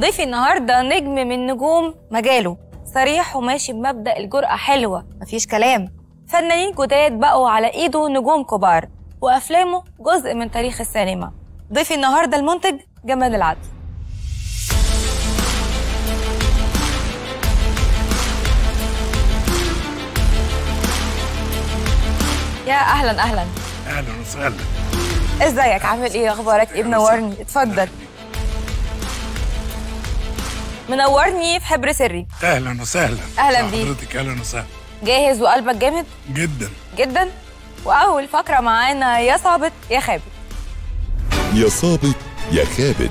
ضيفي النهارده نجم من نجوم مجاله، صريح وماشي بمبدأ الجرأة حلوة مفيش كلام. فنانين جداد بقوا على ايده نجوم كبار، وافلامه جزء من تاريخ السينما. ضيفي النهارده المنتج جمال العدل. يا اهلا اهلا. اهلا وسهلا. ازيك؟ عامل ايه؟ اخبارك ايه؟ منورني. اتفضل. منورني في حبر سري. اهلا وسهلا. اهلا بيك حضرتك. اهلا وسهلا. جاهز وقلبك جامد؟ جدا جدا. واول فقره معانا يا صابت يا خابت. يا صابت يا خابت.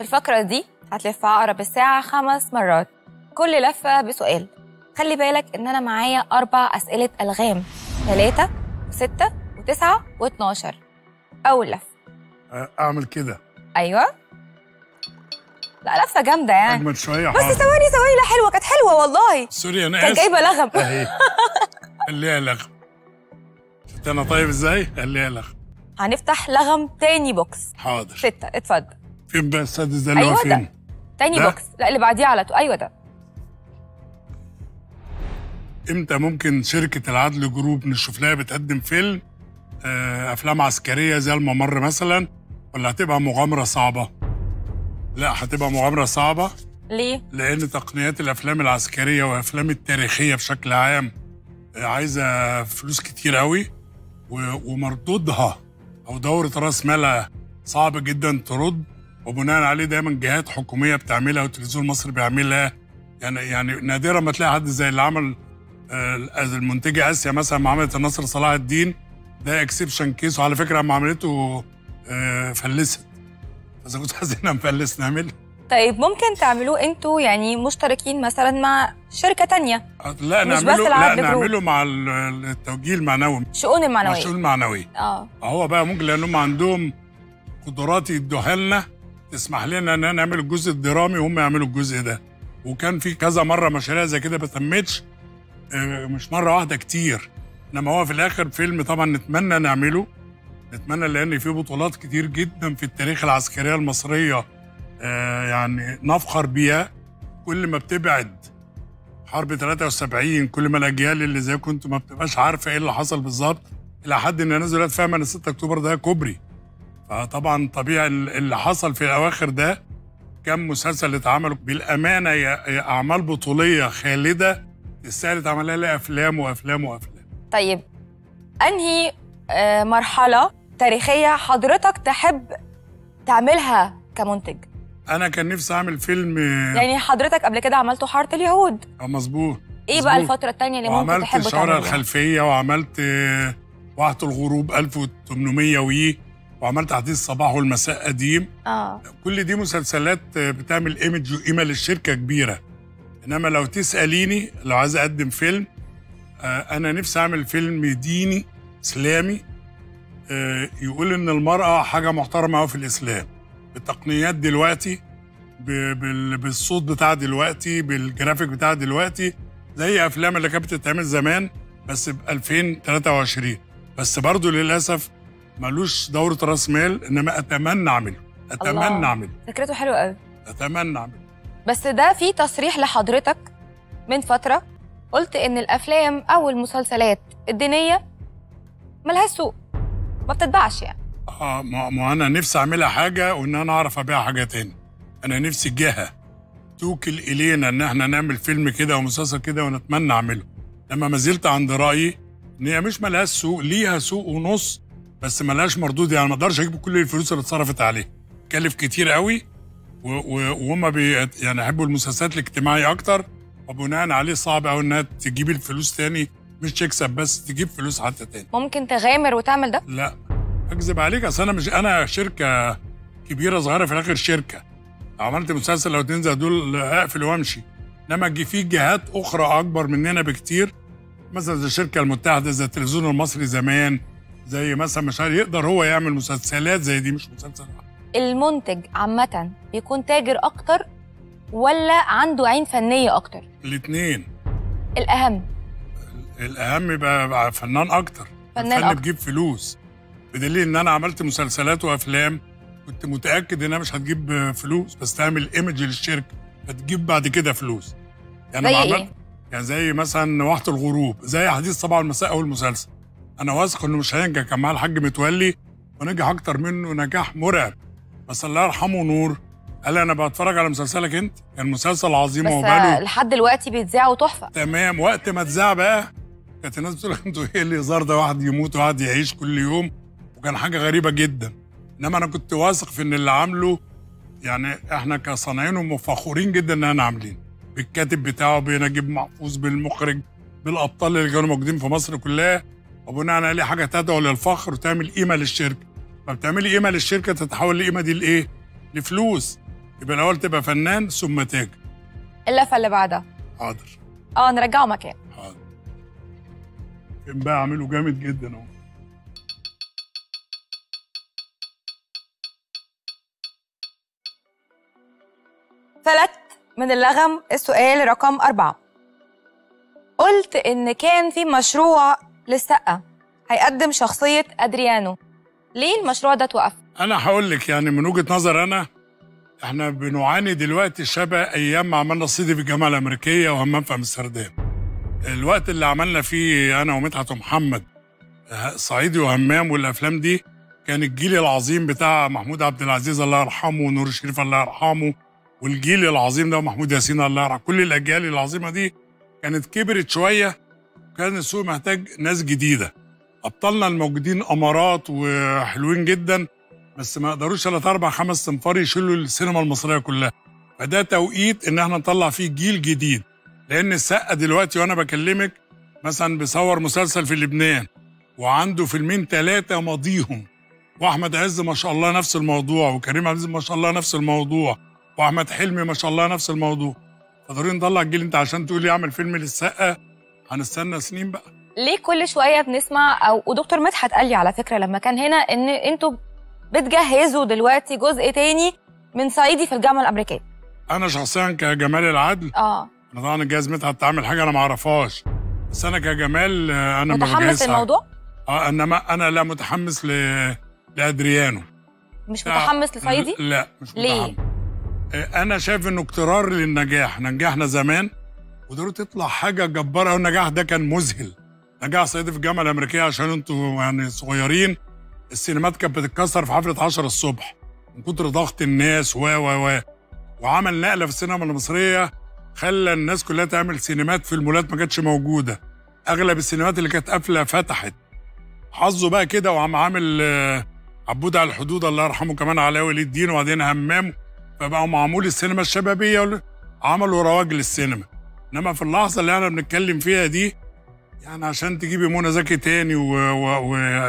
الفقره دي هتلف عقرب الساعه 5 مرات، كل لفه بسؤال. خلي بالك ان انا معايا 4 اسئله الغام، 3 و6 و9 و12. اول لفه اعمل كده. ايوه. لا لفه جامده يعني، اجمد شويه. بس ثواني. لا حلوه، كانت حلوه والله. سوري انا اسف، كانت جايبه لغم اهي. خليها لغم. شفت انا طيب ازاي؟ خليها لغم. هنفتح لغم تاني بوكس. حاضر. 6. اتفضل. فين بقى السادس ده اللي هو فين؟ ايوه ده تاني بوكس. لا اللي بعديه على طول. ايوه ده. امتى ممكن شركه العدل جروب نشوف لها بتقدم فيلم افلام عسكريه زي الممر مثلا، ولا هتبقى مغامره صعبه؟ لا هتبقى مغامره صعبه. ليه؟ لان تقنيات الافلام العسكريه والافلام التاريخيه بشكل عام عايزه فلوس كتير قوي، ومردودها او دوره راس مالها صعب جدا ترد، وبناء عليه دايما جهات حكوميه بتعملها والتلفزيون المصري بيعملها. يعني نادرا ما تلاقي حد زي اللي عمل المنتجه اسيا مثلا ما عملت الناصر صلاح الدين، ده اكسبشن كيس. وعلى فكره لما عملته فلست، بس كنت عايزين نفلس نعمل. طيب ممكن تعملوه انتوا يعني مشتركين مثلا مع شركه ثانيه؟ لا نعمله، لا نعمله مع التوجيه المعنوي، الشؤون المعنويه. الشؤون المعنويه هو بقى ممكن، لانهم عندهم قدرات يدوها لنا تسمح لنا ان نعمل الجزء الدرامي وهم يعملوا الجزء ده. وكان في كذا مره مشاريع زي كده ما تمتش، مش مره واحده، كتير. انما هو في الاخر فيلم طبعا نتمنى نعمله، نتمنى، لان في بطولات كتير جدا في التاريخ العسكريه المصريه يعني نفخر بيها. كل ما بتبعد حرب 73 كل ما الاجيال اللي زي كنت ما بتبقاش عارفه ايه اللي حصل بالظبط، الى حد ان الناس دلوقتي فاهمه ان 6 اكتوبر ده كوبري. فطبعا طبيعي اللي حصل في الاواخر ده كم مسلسل اتعمل بالامانه، يا اعمال بطوليه خالده تستاهل اتعمل لها افلام وافلام وافلام. طيب انهي مرحله تاريخيه حضرتك تحب تعملها كمنتج؟ انا كان نفسي اعمل فيلم، يعني حضرتك قبل كده عملته حاره اليهود. مظبوط. ايه بقى الفتره الثانيه اللي ممكن تحب تعملها؟ عملت الشوارع الخلفيه، وعملت واحه الغروب 1800 وعملت حديث الصباح والمساء قديم. كل دي مسلسلات بتعمل ايمج وقيمه للشركه كبيره. انما لو تساليني لو عايز اقدم فيلم، أنا نفسي أعمل فيلم ديني إسلامي يقول إن المرأة حاجة محترمة أوي في الإسلام، بالتقنيات دلوقتي، بالصوت بتاع دلوقتي، بالجرافيك بتاع دلوقتي، زي أفلام اللي كانت بتتعمل زمان بس ب 2023. بس برضه للأسف ملوش دورة راس مال، إنما أتمنى أعمله. أتمنى أعمله. فكرته حلوة أوي. أتمنى أعمله. بس ده في تصريح لحضرتك من فترة، قلت إن الأفلام أو المسلسلات الدينية ملهاش سوق، ما بتتباعش يعني. ما أنا نفسي أعملها حاجة وإن أنا أعرف أبيع حاجة تاني. أنا نفسي جهة توكل إلينا إن إحنا نعمل فيلم كده ومسلسل كده، ونتمنى أعمله. لما ما زلت عند رأيي إن هي مش ملهاش سوق، ليها سوق ونص بس ملهاش مردود. يعني ما أقدرش أجيب كل الفلوس اللي اتصرفت عليه، كلف كتير قوي، وهم يعني يحبوا المسلسلات الاجتماعية أكتر، وبناء عليه صعب قوي انها تجيب الفلوس تاني، مش تكسب بس، تجيب فلوس حتى تاني. ممكن تغامر وتعمل ده؟ لا اكذب عليك، اصل انا مش، انا شركه كبيره صغيره في الاخر شركه. عملت مسلسل لو تنزل دول اقفل وامشي. انما في جهات اخرى اكبر مننا بكتير، مثلا زي الشركه المتحده، زي التلفزيون المصري زمان، زي مثلا مش هيقدر هو يعمل مسلسلات زي دي، مش مسلسل واحد. المنتج عامه بيكون تاجر اكتر ولا عنده عين فنيه اكتر؟ الاثنين. الاهم يبقى فنان اكتر. الفن بيجيب فلوس، بدليل ان انا عملت مسلسلات وافلام كنت متاكد انها مش هتجيب فلوس، بس تعمل ايمج للشركه هتجيب بعد كده فلوس. يعني زي إيه؟ يعني زي مثلا واحة الغروب، زي حديث طبعا المساء اول مسلسل. انا واثق انه مش هينجح، كان معاه الحاج متولي ونجح اكتر منه نجاح مرعب، بس الله يرحمه نور قال انا بتفرج على مسلسلك انت، كان مسلسل عظيم وباله لحد دلوقتي بيتذاع وتحفه. تمام، وقت ما اتذاع بقى كانت الناس بتقول انتوا ايه الهزار ده، واحد يموت وواحد يعيش كل يوم، وكان حاجه غريبه جدا. انما انا كنت واثق في ان اللي عامله، يعني احنا كصانعين ومفخورين جدا ان احنا عاملين، بالكاتب بتاعه بنجيب محفوظ، بالمخرج، بالابطال اللي كانوا موجودين في مصر كلها، وبناء عليه حاجه تدعو للفخر وتعمل قيمه للشركه. فبتعملي قيمه للشركه تتحول القيمه دي لايه؟ لفلوس. يبقى الاول تبقى فنان ثم تاجر. اللفه اللي بعدها حاضر نرجعه مكان حاضر. كان بقى عامله جامد جدا اهو. فلت من اللغم السؤال رقم 4. قلت إن كان في مشروع للسقا هيقدم شخصية أدريانو، ليه المشروع ده توقف؟ أنا هقول لك، يعني من وجهة نظر أنا، إحنا بنعاني دلوقتي شبه أيام ما عملنا صعيدي في الجامعة الأمريكية وهمام في أمستردام. الوقت اللي عملنا فيه أنا ومدحت ومحمد صعيدي وهمام والأفلام دي، كان الجيل العظيم بتاع محمود عبد العزيز الله يرحمه ونور الشريف الله يرحمه، والجيل العظيم ده ومحمود ياسين الله يرحمه. كل الاجيال العظيمه دي كانت كبرت شويه، وكان السوق محتاج ناس جديده. ابطالنا الموجودين امارات وحلوين جدا، بس ما قدروش 3 4 5 صنفار يشيلوا السينما المصريه كلها. فده توقيت ان احنا نطلع فيه جيل جديد، لان السقا دلوقتي وانا بكلمك مثلا بيصور مسلسل في لبنان وعنده فيلمين 3 ماضيهم، واحمد عز ما شاء الله نفس الموضوع، وكريم عبد العزيز ما شاء الله نفس الموضوع، واحمد حلمي ما شاء الله نفس الموضوع. فضروري نطلع الجيل. انت عشان تقولي اعمل فيلم للسقا هنستنى سنين بقى؟ ليه كل شويه بنسمع، ودكتور مدحت قال لي على فكره لما كان هنا، ان انتوا بتجهزوا دلوقتي جزء تاني من صعيدي في الجامعه الامريكيه. انا شخصيا كجمال العدل انا طبعا الجهاز مدحت تعمل حاجه انا ما اعرفهاش، بس انا كجمال انا متحمس للموضوع. انما انا لا متحمس لادريانو. مش متحمس لصعيدي؟ لا مش متحمس. ليه؟ أنا شايف إنه اقترار للنجاح، نجحنا زمان وضروري تطلع حاجة جبارة، والنجاح ده كان مذهل. نجاح صعيدي في الجامعة الأمريكية عشان أنتوا يعني صغيرين، السينمات كانت بتتكسر في حفلة 10 الصبح من كتر ضغط الناس و وعمل نقلة في السينما المصرية، خلى الناس كلها تعمل سينمات في المولات ما كانتش موجودة. أغلب السينمات اللي كانت قافلة فتحت. حظه بقى كده، وعم عامل عبود على الحدود الله يرحمه، كمان علاء ولي الدين، وبعدين همام، فبقوا معمول السينما الشبابيه، عملوا رواج للسينما. انما في اللحظه اللي احنا بنتكلم فيها دي، يعني عشان تجيبي منى زكي تاني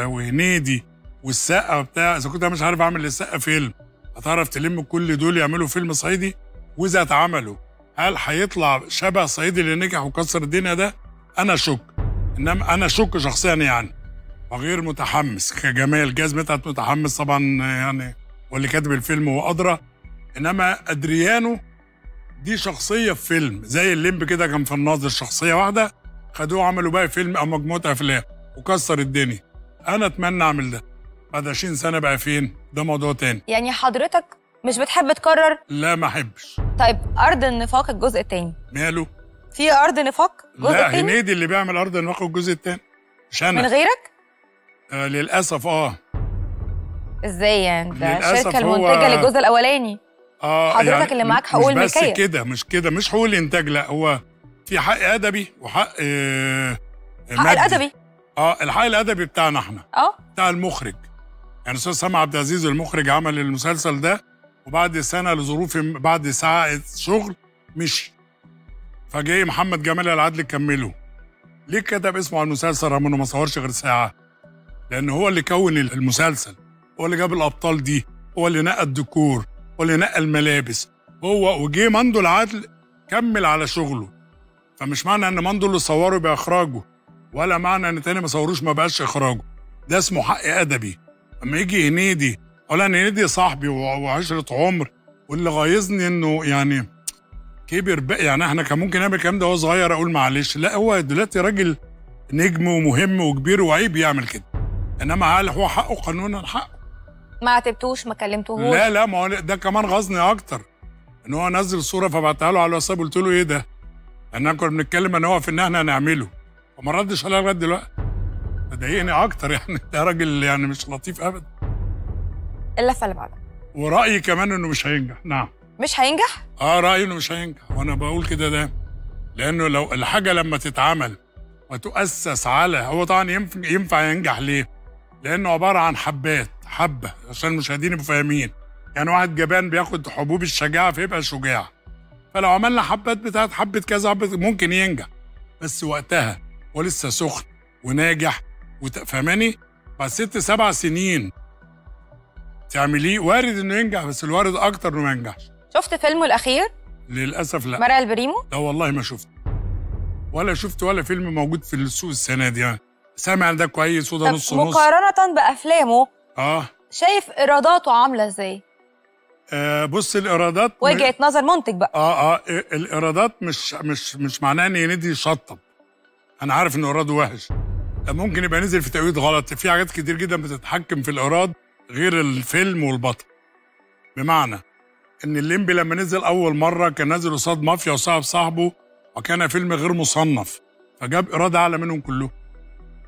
وهنيدي والسقا وبتاع، اذا كنت مش عارف اعمل للسقا فيلم، هتعرف تلم كل دول يعملوا فيلم صعيدي؟ واذا اتعملوا هل هيطلع شبه صعيدي اللي نجح وكسر الدنيا ده؟ انا شك. انما انا شك شخصيا يعني، وغير متحمس كجمال. جاز متعت متحمس طبعا يعني، واللي كاتب الفيلم هو ادرى. انما ادريانو دي شخصيه في فيلم، زي الليمب كده كان في الناظر شخصيه واحده، خدوه عملوا بقى فيلم او مجموعه افلام وكسر الدنيا. انا اتمنى اعمل ده بعد 20 سنه بقى فين، ده موضوع تاني. يعني حضرتك مش بتحب تكرر؟ لا ما احبش. طيب ارض النفاق الجزء الثاني ماله؟ في ارض نفاق جزء لا تاني؟ هنيدي اللي بيعمل ارض النفاق الجزء الثاني، مش انا. من غيرك؟ للاسف. ازاي يعني؟ ده الشركه المنتجه للجزء الاولاني. حضرتك يعني اللي معاك حقوق الملكيه. بس كده مش حقوق الانتاج، لا هو في حق ادبي وحق حق الادبي. الحق الادبي بتاعنا احنا، بتاع المخرج. يعني الاستاذ سامح عبد العزيز المخرج عمل المسلسل ده، وبعد سنه لظروف، بعد ساعه شغل مشي، فجاي محمد جمال العدل كمله. ليه كتب اسمه على المسلسل رغم انه ما صورش غير ساعه؟ لان هو اللي كون المسلسل، هو اللي جاب الابطال دي، هو اللي نقى الديكور، هو اللي نقى الملابس، هو. وجه مندو العدل كمل على شغله. فمش معنى ان مندو اللي صوره يبقى اخراجه، ولا معنى ان تاني ما صوروش ما بقاش اخراجه. ده اسمه حق ادبي. اما يجي هنيدي، اولا هنيدي صاحبي وعشره عمر، واللي غايظني انه يعني كبر بقى. يعني احنا كان ممكن نعمل الكلام ده وهو صغير، اقول معلش. لا هو دلوقتي راجل نجم ومهم وكبير، وعيب يعمل كده. انما هل هو حقه قانونا؟ حقه. ما عاتبتوش، ما كلمتوهوش؟ لا لا، ما هو ده كمان غزني اكتر، ان هو نزل صوره فبعتها له على الواتساب قلت له ايه ده؟ احنا كنا بنتكلم ان هو في ان احنا هنعمله وما ردش عليا لغايه دلوقتي. ضايقني اكتر يعني، ده راجل يعني مش لطيف ابدا. اللفه اللي بعدها. ورايي كمان انه مش هينجح. نعم. مش هينجح؟ اه، رايي انه مش هينجح، وانا بقول كده ده لانه لو الحاجه لما تتعمل وتؤسس على، هو طبعا ينفع ينجح ليه؟ لانه عباره عن حبات، حبه عشان المشاهدين يبقوا فاهمين. يعني واحد جبان بياخد حبوب الشجاعه فيبقى شجاع. فلو عملنا حبات بتاعت حبه كذا حبه ممكن ينجح. بس وقتها ولسه سخن وناجح فاهماني؟ بعد 6 7 سنين تعمليه وارد انه ينجح، بس الوارد اكتر انه ما ينجحش. شفت فيلمه الاخير؟ للاسف لا. مرعي البريمو؟ لا والله ما شفت. ولا شفت ولا فيلم موجود في السوق السنه دي يعني. سامع ده كويس وده نص نص. مقارنه بافلامه شايف ايراداته عامله ازاي؟ بص، الايرادات وجهه نظر منتج بقى. الايرادات مش معناه ان هنيدي شطب. انا عارف ان ايراده وحش، ممكن يبقى نزل في تأويض غلط، في حاجات كتير جدا بتتحكم في الايراد غير الفيلم والبطل. بمعنى ان الليمبي لما نزل اول مره كان نازل قصاد مافيا وصاحب صاحبه، وكان فيلم غير مصنف فجاب ايراد اعلى منهم كلهم.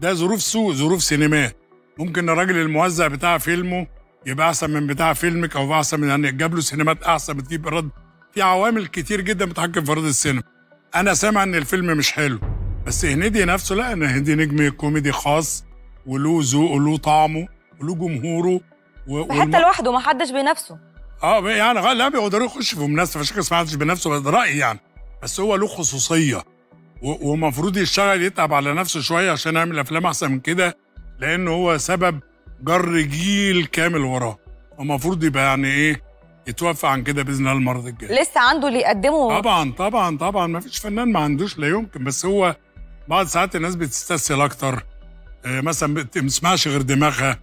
ده ظروف سوق، ظروف سينمات. ممكن الراجل الموزع بتاع فيلمه يبقى احسن من بتاع فيلمك، او احسن من، يعني جاب له سينمات احسن بتجيب ايراد. في عوامل كتير جدا بتتحكم في ايراد السينما. انا سامع ان الفيلم مش حلو، بس هنيدي نفسه لا، ان هنيدي نجم كوميدي خاص وله ذوقه وله طعمه وله جمهوره حتى لوحده ما حدش بينافسه. يعني لا بيقدروا يخشوا في منافسه، فعشان كده ما حدش بينافسه، ده رايي يعني. بس هو له خصوصيه ومفروض يشتغل يتعب على نفسه شويه عشان يعمل افلام احسن من كده، لان هو سبب جر جيل كامل وراه، ومفروض يبقى يعني ايه يتوفى عن كده باذن الله المرض الجاي. لسه عنده اللي يقدمه. طبعا طبعا طبعا، ما فيش فنان ما عندوش، لا يمكن. بس هو بعض ساعات الناس بتستسهل اكتر، مثلا ما بتسمعش غير دماغها.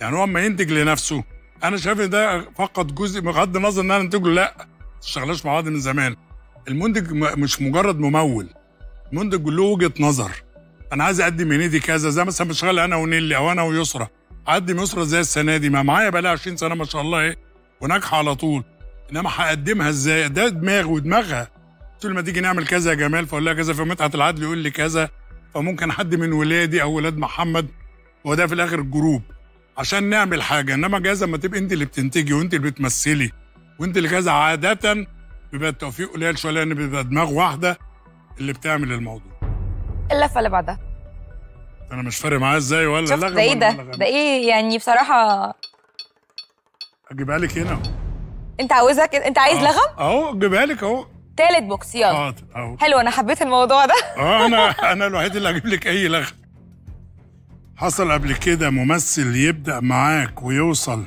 يعني هو اما ينتج لنفسه، انا شايف ان ده فقد جزء، بغض النظر ان انا انتج له لا، ما تشتغلناش مع بعض من زمان. المنتج مش مجرد ممول، المنتج له وجهه نظر. انا عايز اقدم هنيدي كذا، زي مثلا بشتغل انا ونيللي او انا ويسرى، اقدم يسرى زي السنه دي، ما معايا بقى لها 20 سنه ما شاء الله ايه وناجحه على طول، انما هقدمها ازاي؟ ده دماغ ودماغها. طول ما تيجي نعمل كذا يا جمال، فاقول لها كذا، في مدحت العدل يقول لي كذا، فممكن حد من ولادي او ولاد محمد، وده في الاخر الجروب، عشان نعمل حاجه. انما جايز اما تبقى انت اللي بتنتجي وانت اللي بتمثلي وانت اللي كذا، عاده بيبقى التوفيق قليل شويه، لان بيبقى دماغ واحده اللي بتعمل الموضوع. اللفه اللي بعدها انا مش فارق معاه ازاي ولا لا. ده ايه ده ايه يعني؟ بصراحه اجيبها لك هنا. انت عاوزها كده؟ انت عايز لغم؟ اهو اجيبها لك اهو. تالت بوكس، يلا. حلو، انا حبيت الموضوع ده. انا الوحيد اللي هجيب لك اي لغم. حصل قبل كده ممثل يبدا معاك ويوصل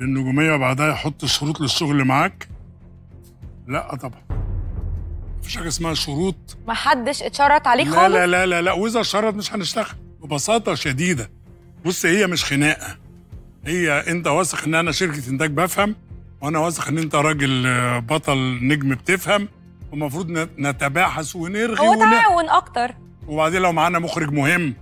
للنجوميه وبعدها يحط شروط للشغل معاك؟ لا طبعا، مفيش حاجه اسمها شروط. محدش اتشرط عليك خالص؟ لا لا لا لا، واذا اتشرط مش هنشتغل ببساطه شديده. بص، هي مش خناقه، هي انت واثق ان انا شركه انتاج بفهم، وانا واثق ان انت راجل بطل نجم بتفهم، ومفروض نتباحث ونرغي وتعاون اكتر. وبعدين لو معانا مخرج مهم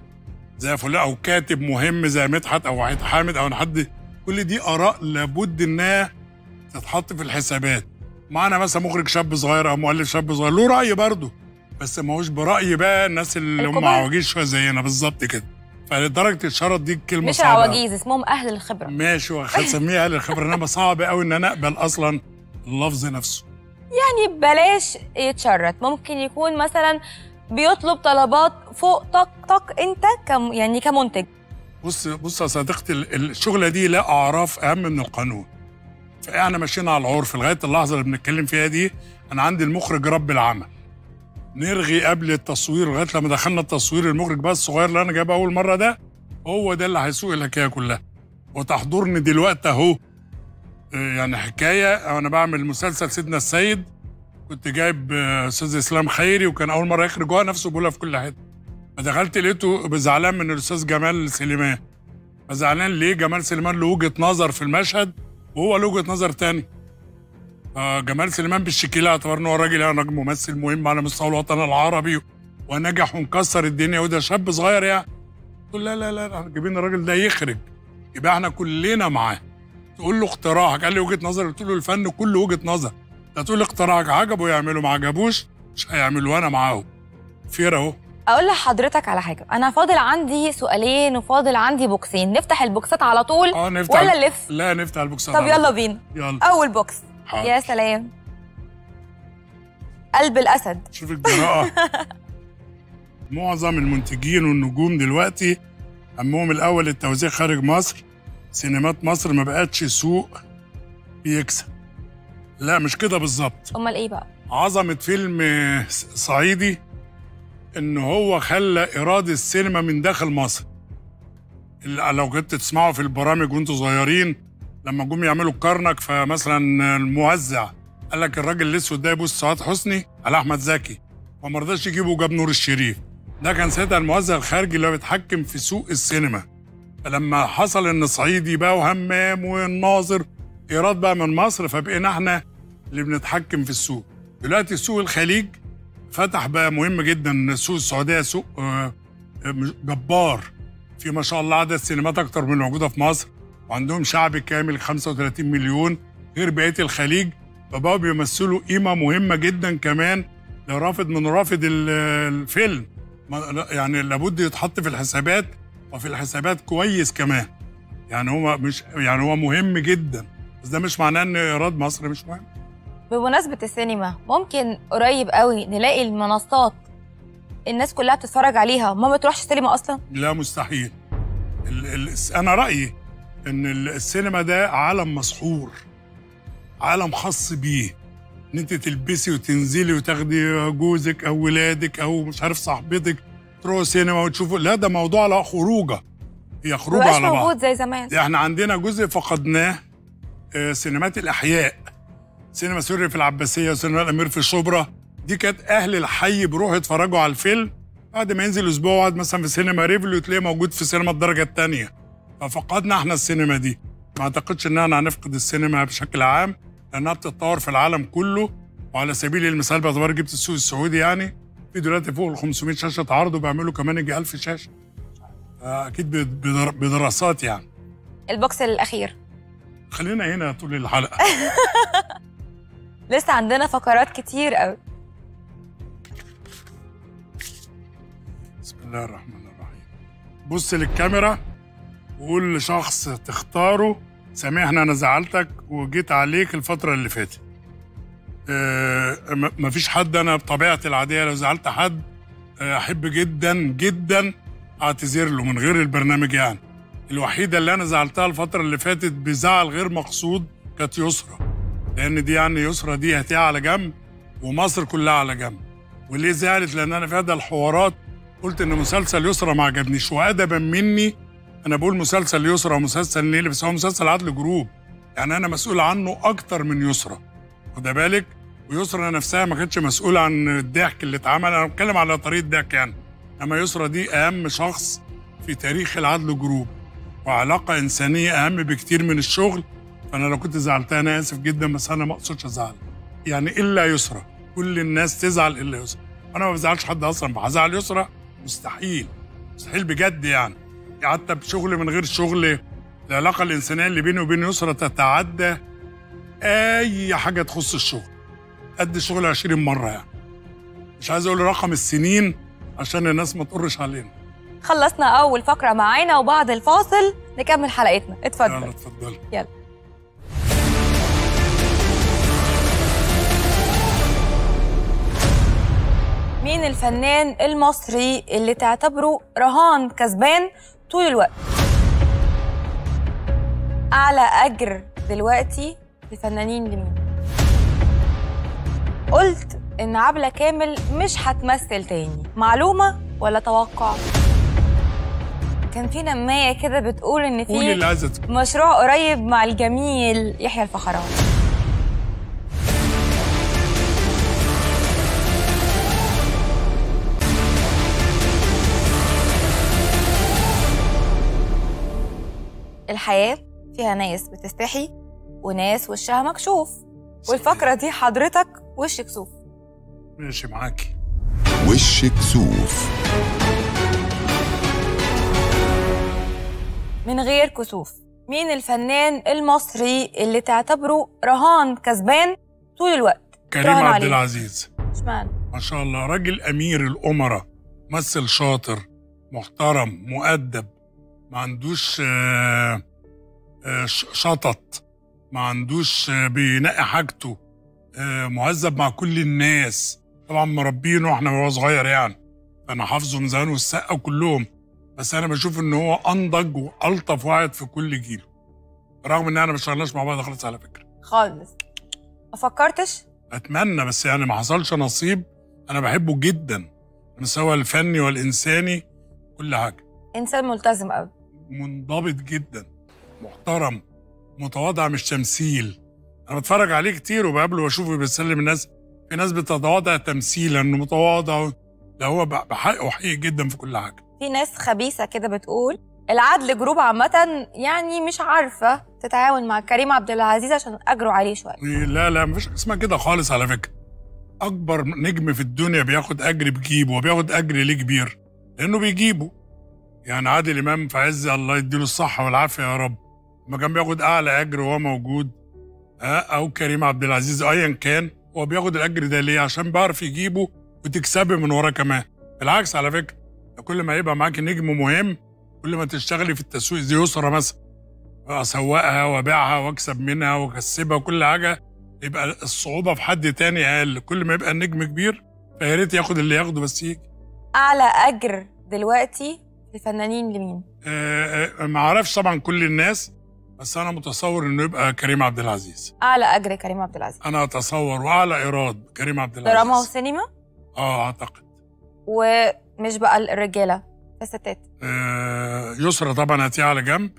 زي فلان، او كاتب مهم زي مدحت او وحيد حامد او حد، كل دي اراء لابد انها تتحط في الحسابات. معانا مثلا مخرج شاب صغير او مؤلف شاب صغير له راي برضه، بس ما هوش براي بقى الناس اللي هم عواجيز شويه زينا بالظبط كده. فلدرجه الشرط دي كلمه صعبه، مش عواجيز، اسمهم اهل الخبره. ماشي، وهسميها اهل الخبره، انما صعب قوي ان انا اقبل اصلا اللفظ نفسه. يعني بلاش يتشرط، ممكن يكون مثلا بيطلب طلبات فوق طاقتك انت يعني كمنتج. بص يا صديقتي، الشغله دي لا اعراف اهم من القانون. فاحنا ماشيين على العرف لغايه اللحظه اللي بنتكلم فيها دي. انا عندي المخرج رب العمل، نرغي قبل التصوير لغايه لما دخلنا التصوير. المخرج بقى الصغير اللي انا جايبه اول مره ده هو ده اللي هيسوق الحكايه كلها. وتحضرني دلوقتي اهو يعني حكايه، انا بعمل مسلسل سيدنا السيد، كنت جايب استاذ اسلام خيري، وكان اول مره يخرج هو نفسه بيقولها في كل حته. فدخلت لقيته زعلان من الاستاذ جمال سليمان. فزعلان ليه؟ جمال سليمان له وجهه نظر في المشهد وهو له وجهه نظر ثاني. فجمال سليمان بالشكيله اعتبر ان هو راجل نجم ممثل مهم على مستوى الوطن العربي ونجح ومكسر الدنيا، وده شاب صغير يعني. تقول لا لا لا احنا جايبين الراجل ده يخرج، يبقى احنا كلنا معاه. تقول له اقتراحك، قال لي وجهه نظر، قلت له الفن كله وجهه نظر. لا تقول لي اقتراحك عجبه يعمله، ما عجبوش مش هيعمله، انا معاهم. فير اهو. اقول لحضرتك على حاجه، انا فاضل عندي سؤالين وفاضل عندي بوكسين، نفتح البوكسات على طول ولا نلف؟ لا نفتح البوكسات. طب يلا بينا. يلا اول بوكس. حاضر. يا سلام، قلب الاسد. شوف الجراءه. معظم المنتجين والنجوم دلوقتي همهم الاول التوزيع خارج مصر. سينمات مصر ما بقتش سوق بيكسب. لا مش كده بالظبط. امال ايه بقى؟ عظمه فيلم صعيدي ان هو خلى ايراد السينما من داخل مصر. لو كنت تسمعوا في البرامج وانتوا صغيرين لما جم يعملوا الكرنك، فمثلا الموزع قال لك الراجل الاسود ده يبوس سعاد حسني على احمد زكي، فما رضاش يجيبه وجاب نور الشريف. ده كان ساعتها الموزع الخارجي اللي بيتحكم في سوق السينما. فلما حصل ان صعيدي بقى وهمام والناظر ايراد بقى من مصر، فبقينا احنا اللي بنتحكم في السوق. دلوقتي سوق الخليج فتح بقى مهم جدا. سوق السعوديه سوق جبار، في ما شاء الله عدد سينمات اكتر من موجوده في مصر، وعندهم شعب كامل 35 مليون غير بقيه الخليج، فبقوا بيمثلوا قيمه مهمه جدا كمان لرافد من رافد الفيلم. يعني لابد يتحط في الحسابات، وفي الحسابات كويس كمان. يعني هو مش يعني هو مهم جدا، بس ده مش معناه ان ايراد مصر مش مهم. بمناسبة السينما، ممكن قريب قوي نلاقي المنصات الناس كلها بتتفرج عليها ما بتروحش السينما اصلا؟ لا مستحيل. انا رايي ان السينما ده عالم مسحور، عالم خاص بيه، ان انت تلبسي وتنزلي وتاخدي جوزك او ولادك او مش عارف صاحبتك تروحوا سينما وتشوفوا. لا ده موضوع، لا خروجه، هي خروجه على بعض. مش موجود زي زمان. احنا عندنا جزء فقدناه، سينمات الاحياء، سينما سوري في العباسيه وسينما الامير في شبرا، دي كانت اهل الحي بيروحوا يتفرجوا على الفيلم، بعد ما ينزل اسبوع وقعد مثلا في سينما ريفلو تلاقيه موجود في سينما الدرجه الثانيه. ففقدنا احنا السينما دي. ما اعتقدش ان احنا هنفقد السينما بشكل عام لانها بتتطور في العالم كله. وعلى سبيل المثال باعتبار جبت السوق السعودي، يعني في دلوقتي فوق ال 500 شاشه عرض، وبيعملوا كمان يجي 1000 شاشه. اكيد بدراسات يعني. البوكس الاخير. خلينا هنا طول الحلقه. لسه عندنا فقرات كتير قوي. بسم الله الرحمن الرحيم. بص للكاميرا وقول لشخص تختاره سامحني انا زعلتك وجيت عليك الفتره اللي فاتت. مفيش حد، انا بطبيعتي العاديه لو زعلت حد احب جدا جدا اعتذر له من غير البرنامج. يعني الوحيده اللي انا زعلتها الفتره اللي فاتت بزعل غير مقصود كانت يسرى، لان دي يعني يسرى دي هتيجي على جنب ومصر كلها على جنب. وليه زعلت؟ لان انا في هذا الحوارات قلت ان مسلسل يسرى ما عجبنيش، وادبا مني انا بقول مسلسل يسرى ومسلسل نيللي، بس هو مسلسل عدل جروب، يعني انا مسؤول عنه اكتر من يسرى، واخد بالك؟ ويسرى نفسها ما كانتش مسؤوله عن الضحك اللي اتعمل. انا بتكلم على طريقه ضحك يعني، اما يسرى دي اهم شخص في تاريخ العدل جروب، وعلاقه انسانيه اهم بكتير من الشغل. فانا لو كنت زعلتها انا اسف جدا، بس انا ما اقصدش ازعل يعني الا يسرى. كل الناس تزعل الا يسرى، انا ما بزعلش حد اصلا. بزعل يسرى مستحيل، مستحيل بجد يعني. حتى بشغل من غير شغل العلاقه الانسانيه اللي بيني وبين يسرى تتعدى اي حاجه تخص الشغل. قد الشغل 20 مره يعني، مش عايز اقول رقم السنين عشان الناس ما تقرش علينا. خلصنا اول فقره معانا، وبعد الفاصل نكمل حلقتنا. اتفضل. يلا اتفضل. يلا. مين الفنان المصري اللي تعتبره رهان كسبان طول الوقت؟ أعلى أجر دلوقتي لفنانين لمين؟ قلت إن عبلة كامل مش هتمثل تاني، معلومة ولا توقع؟ كان في نماية كده بتقول إن في مشروع قريب مع الجميل يحيى الفخراني. الحياة فيها ناس بتستحي وناس وشها مكشوف، والفقرة دي حضرتك وش كسوف. ماشي معاكي. وش كسوف. من غير كسوف. مين الفنان المصري اللي تعتبره رهان كسبان طول الوقت؟ كريم عبد العزيز. اشمعنى؟ ما شاء الله، راجل امير الامراء، ممثل شاطر محترم مؤدب، ما عندوش شطط، ما عندوش بينقي حاجته، مهذب مع كل الناس. طبعا مربينه احنا وهو صغير يعني، انا حافظه من زمان، والسقا كلهم، بس انا بشوف ان هو انضج والطف واحد في كل جيله، رغم ان احنا ما اشتغلناش مع بعض خالص على فكره. خالص ما فكرتش؟ اتمنى بس يعني ما حصلش نصيب. انا بحبه جدا، سواء الفني والانساني كل حاجه. انسان ملتزم قوي، منضبط جدا، محترم، متواضع، مش تمثيل. انا بتفرج عليه كتير وبقابله واشوفه بيسلم الناس، في ناس بتتواضع تمثيلا انه متواضع، ده هو بحقه حقيقي جدا في كل حاجه. في ناس خبيثه كده بتقول العدل جروب عامه يعني مش عارفه تتعاون مع كريم عبد العزيز عشان اجروا عليه شويه. لا لا، مفيش اسمها كده خالص على فكره. اكبر نجم في الدنيا بياخد اجر بجيبه، وبياخد اجر ليه كبير لانه بيجيبه. يعني عادل امام في عز، الله يديله الصحه والعافيه يا رب، ما كان بياخد اعلى اجر وهو موجود، او كريم عبد العزيز ايا كان، هو بياخد الاجر ده ليه؟ عشان بيعرف يجيبه وتكسبه من وراه كمان. بالعكس على فكره، كل ما يبقى معاك نجم مهم كل ما تشتغلي في التسويق، زي يسرى مثلا، اسوقها وابيعها واكسب منها واكسبها وكل حاجه، يبقى الصعوبة في حد تاني أقل. كل ما يبقى النجم كبير فيا ريت ياخد اللي ياخده بس يجي. أعلى أجر دلوقتي الفنانين لمين؟ ما أعرفش طبعًا كل الناس، بس أنا متصور إنه يبقى كريم عبد العزيز. أعلى أجر كريم عبد العزيز. أنا أتصور، وأعلى إيراد كريم عبد العزيز. دراما وسينما؟ أعتقد. ومش بقى الرجالة، الستات. يسرى طبعًا هتيجي على جنب.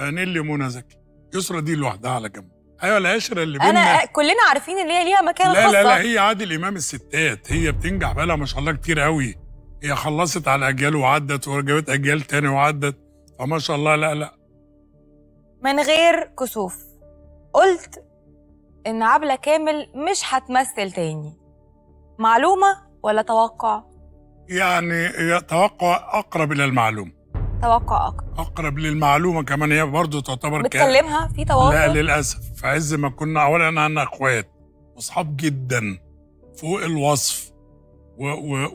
نيللي ومنى زكي. يسرى دي لوحدها على جنب. ايوه، العشره اللي بينا كلنا عارفين ان هي ليها مكانه خاصه. لا لا، هي عادل امام الستات، هي بتنجح بقى لها ما شاء الله كتير قوي، هي خلصت على اجيال وعدت ورجعت اجيال تاني وعدت، فما شاء الله. لا لا، من غير كسوف. قلت ان عبله كامل مش هتمثل تاني، معلومه ولا توقع؟ يعني توقع اقرب الى المعلومه. توقع أقرب للمعلومة كمان، هي برضه تعتبر بتكلمها في تواصل. لا للأسف، في عز ما كنا، أولا أنا إخوات وأصحاب جدا فوق الوصف،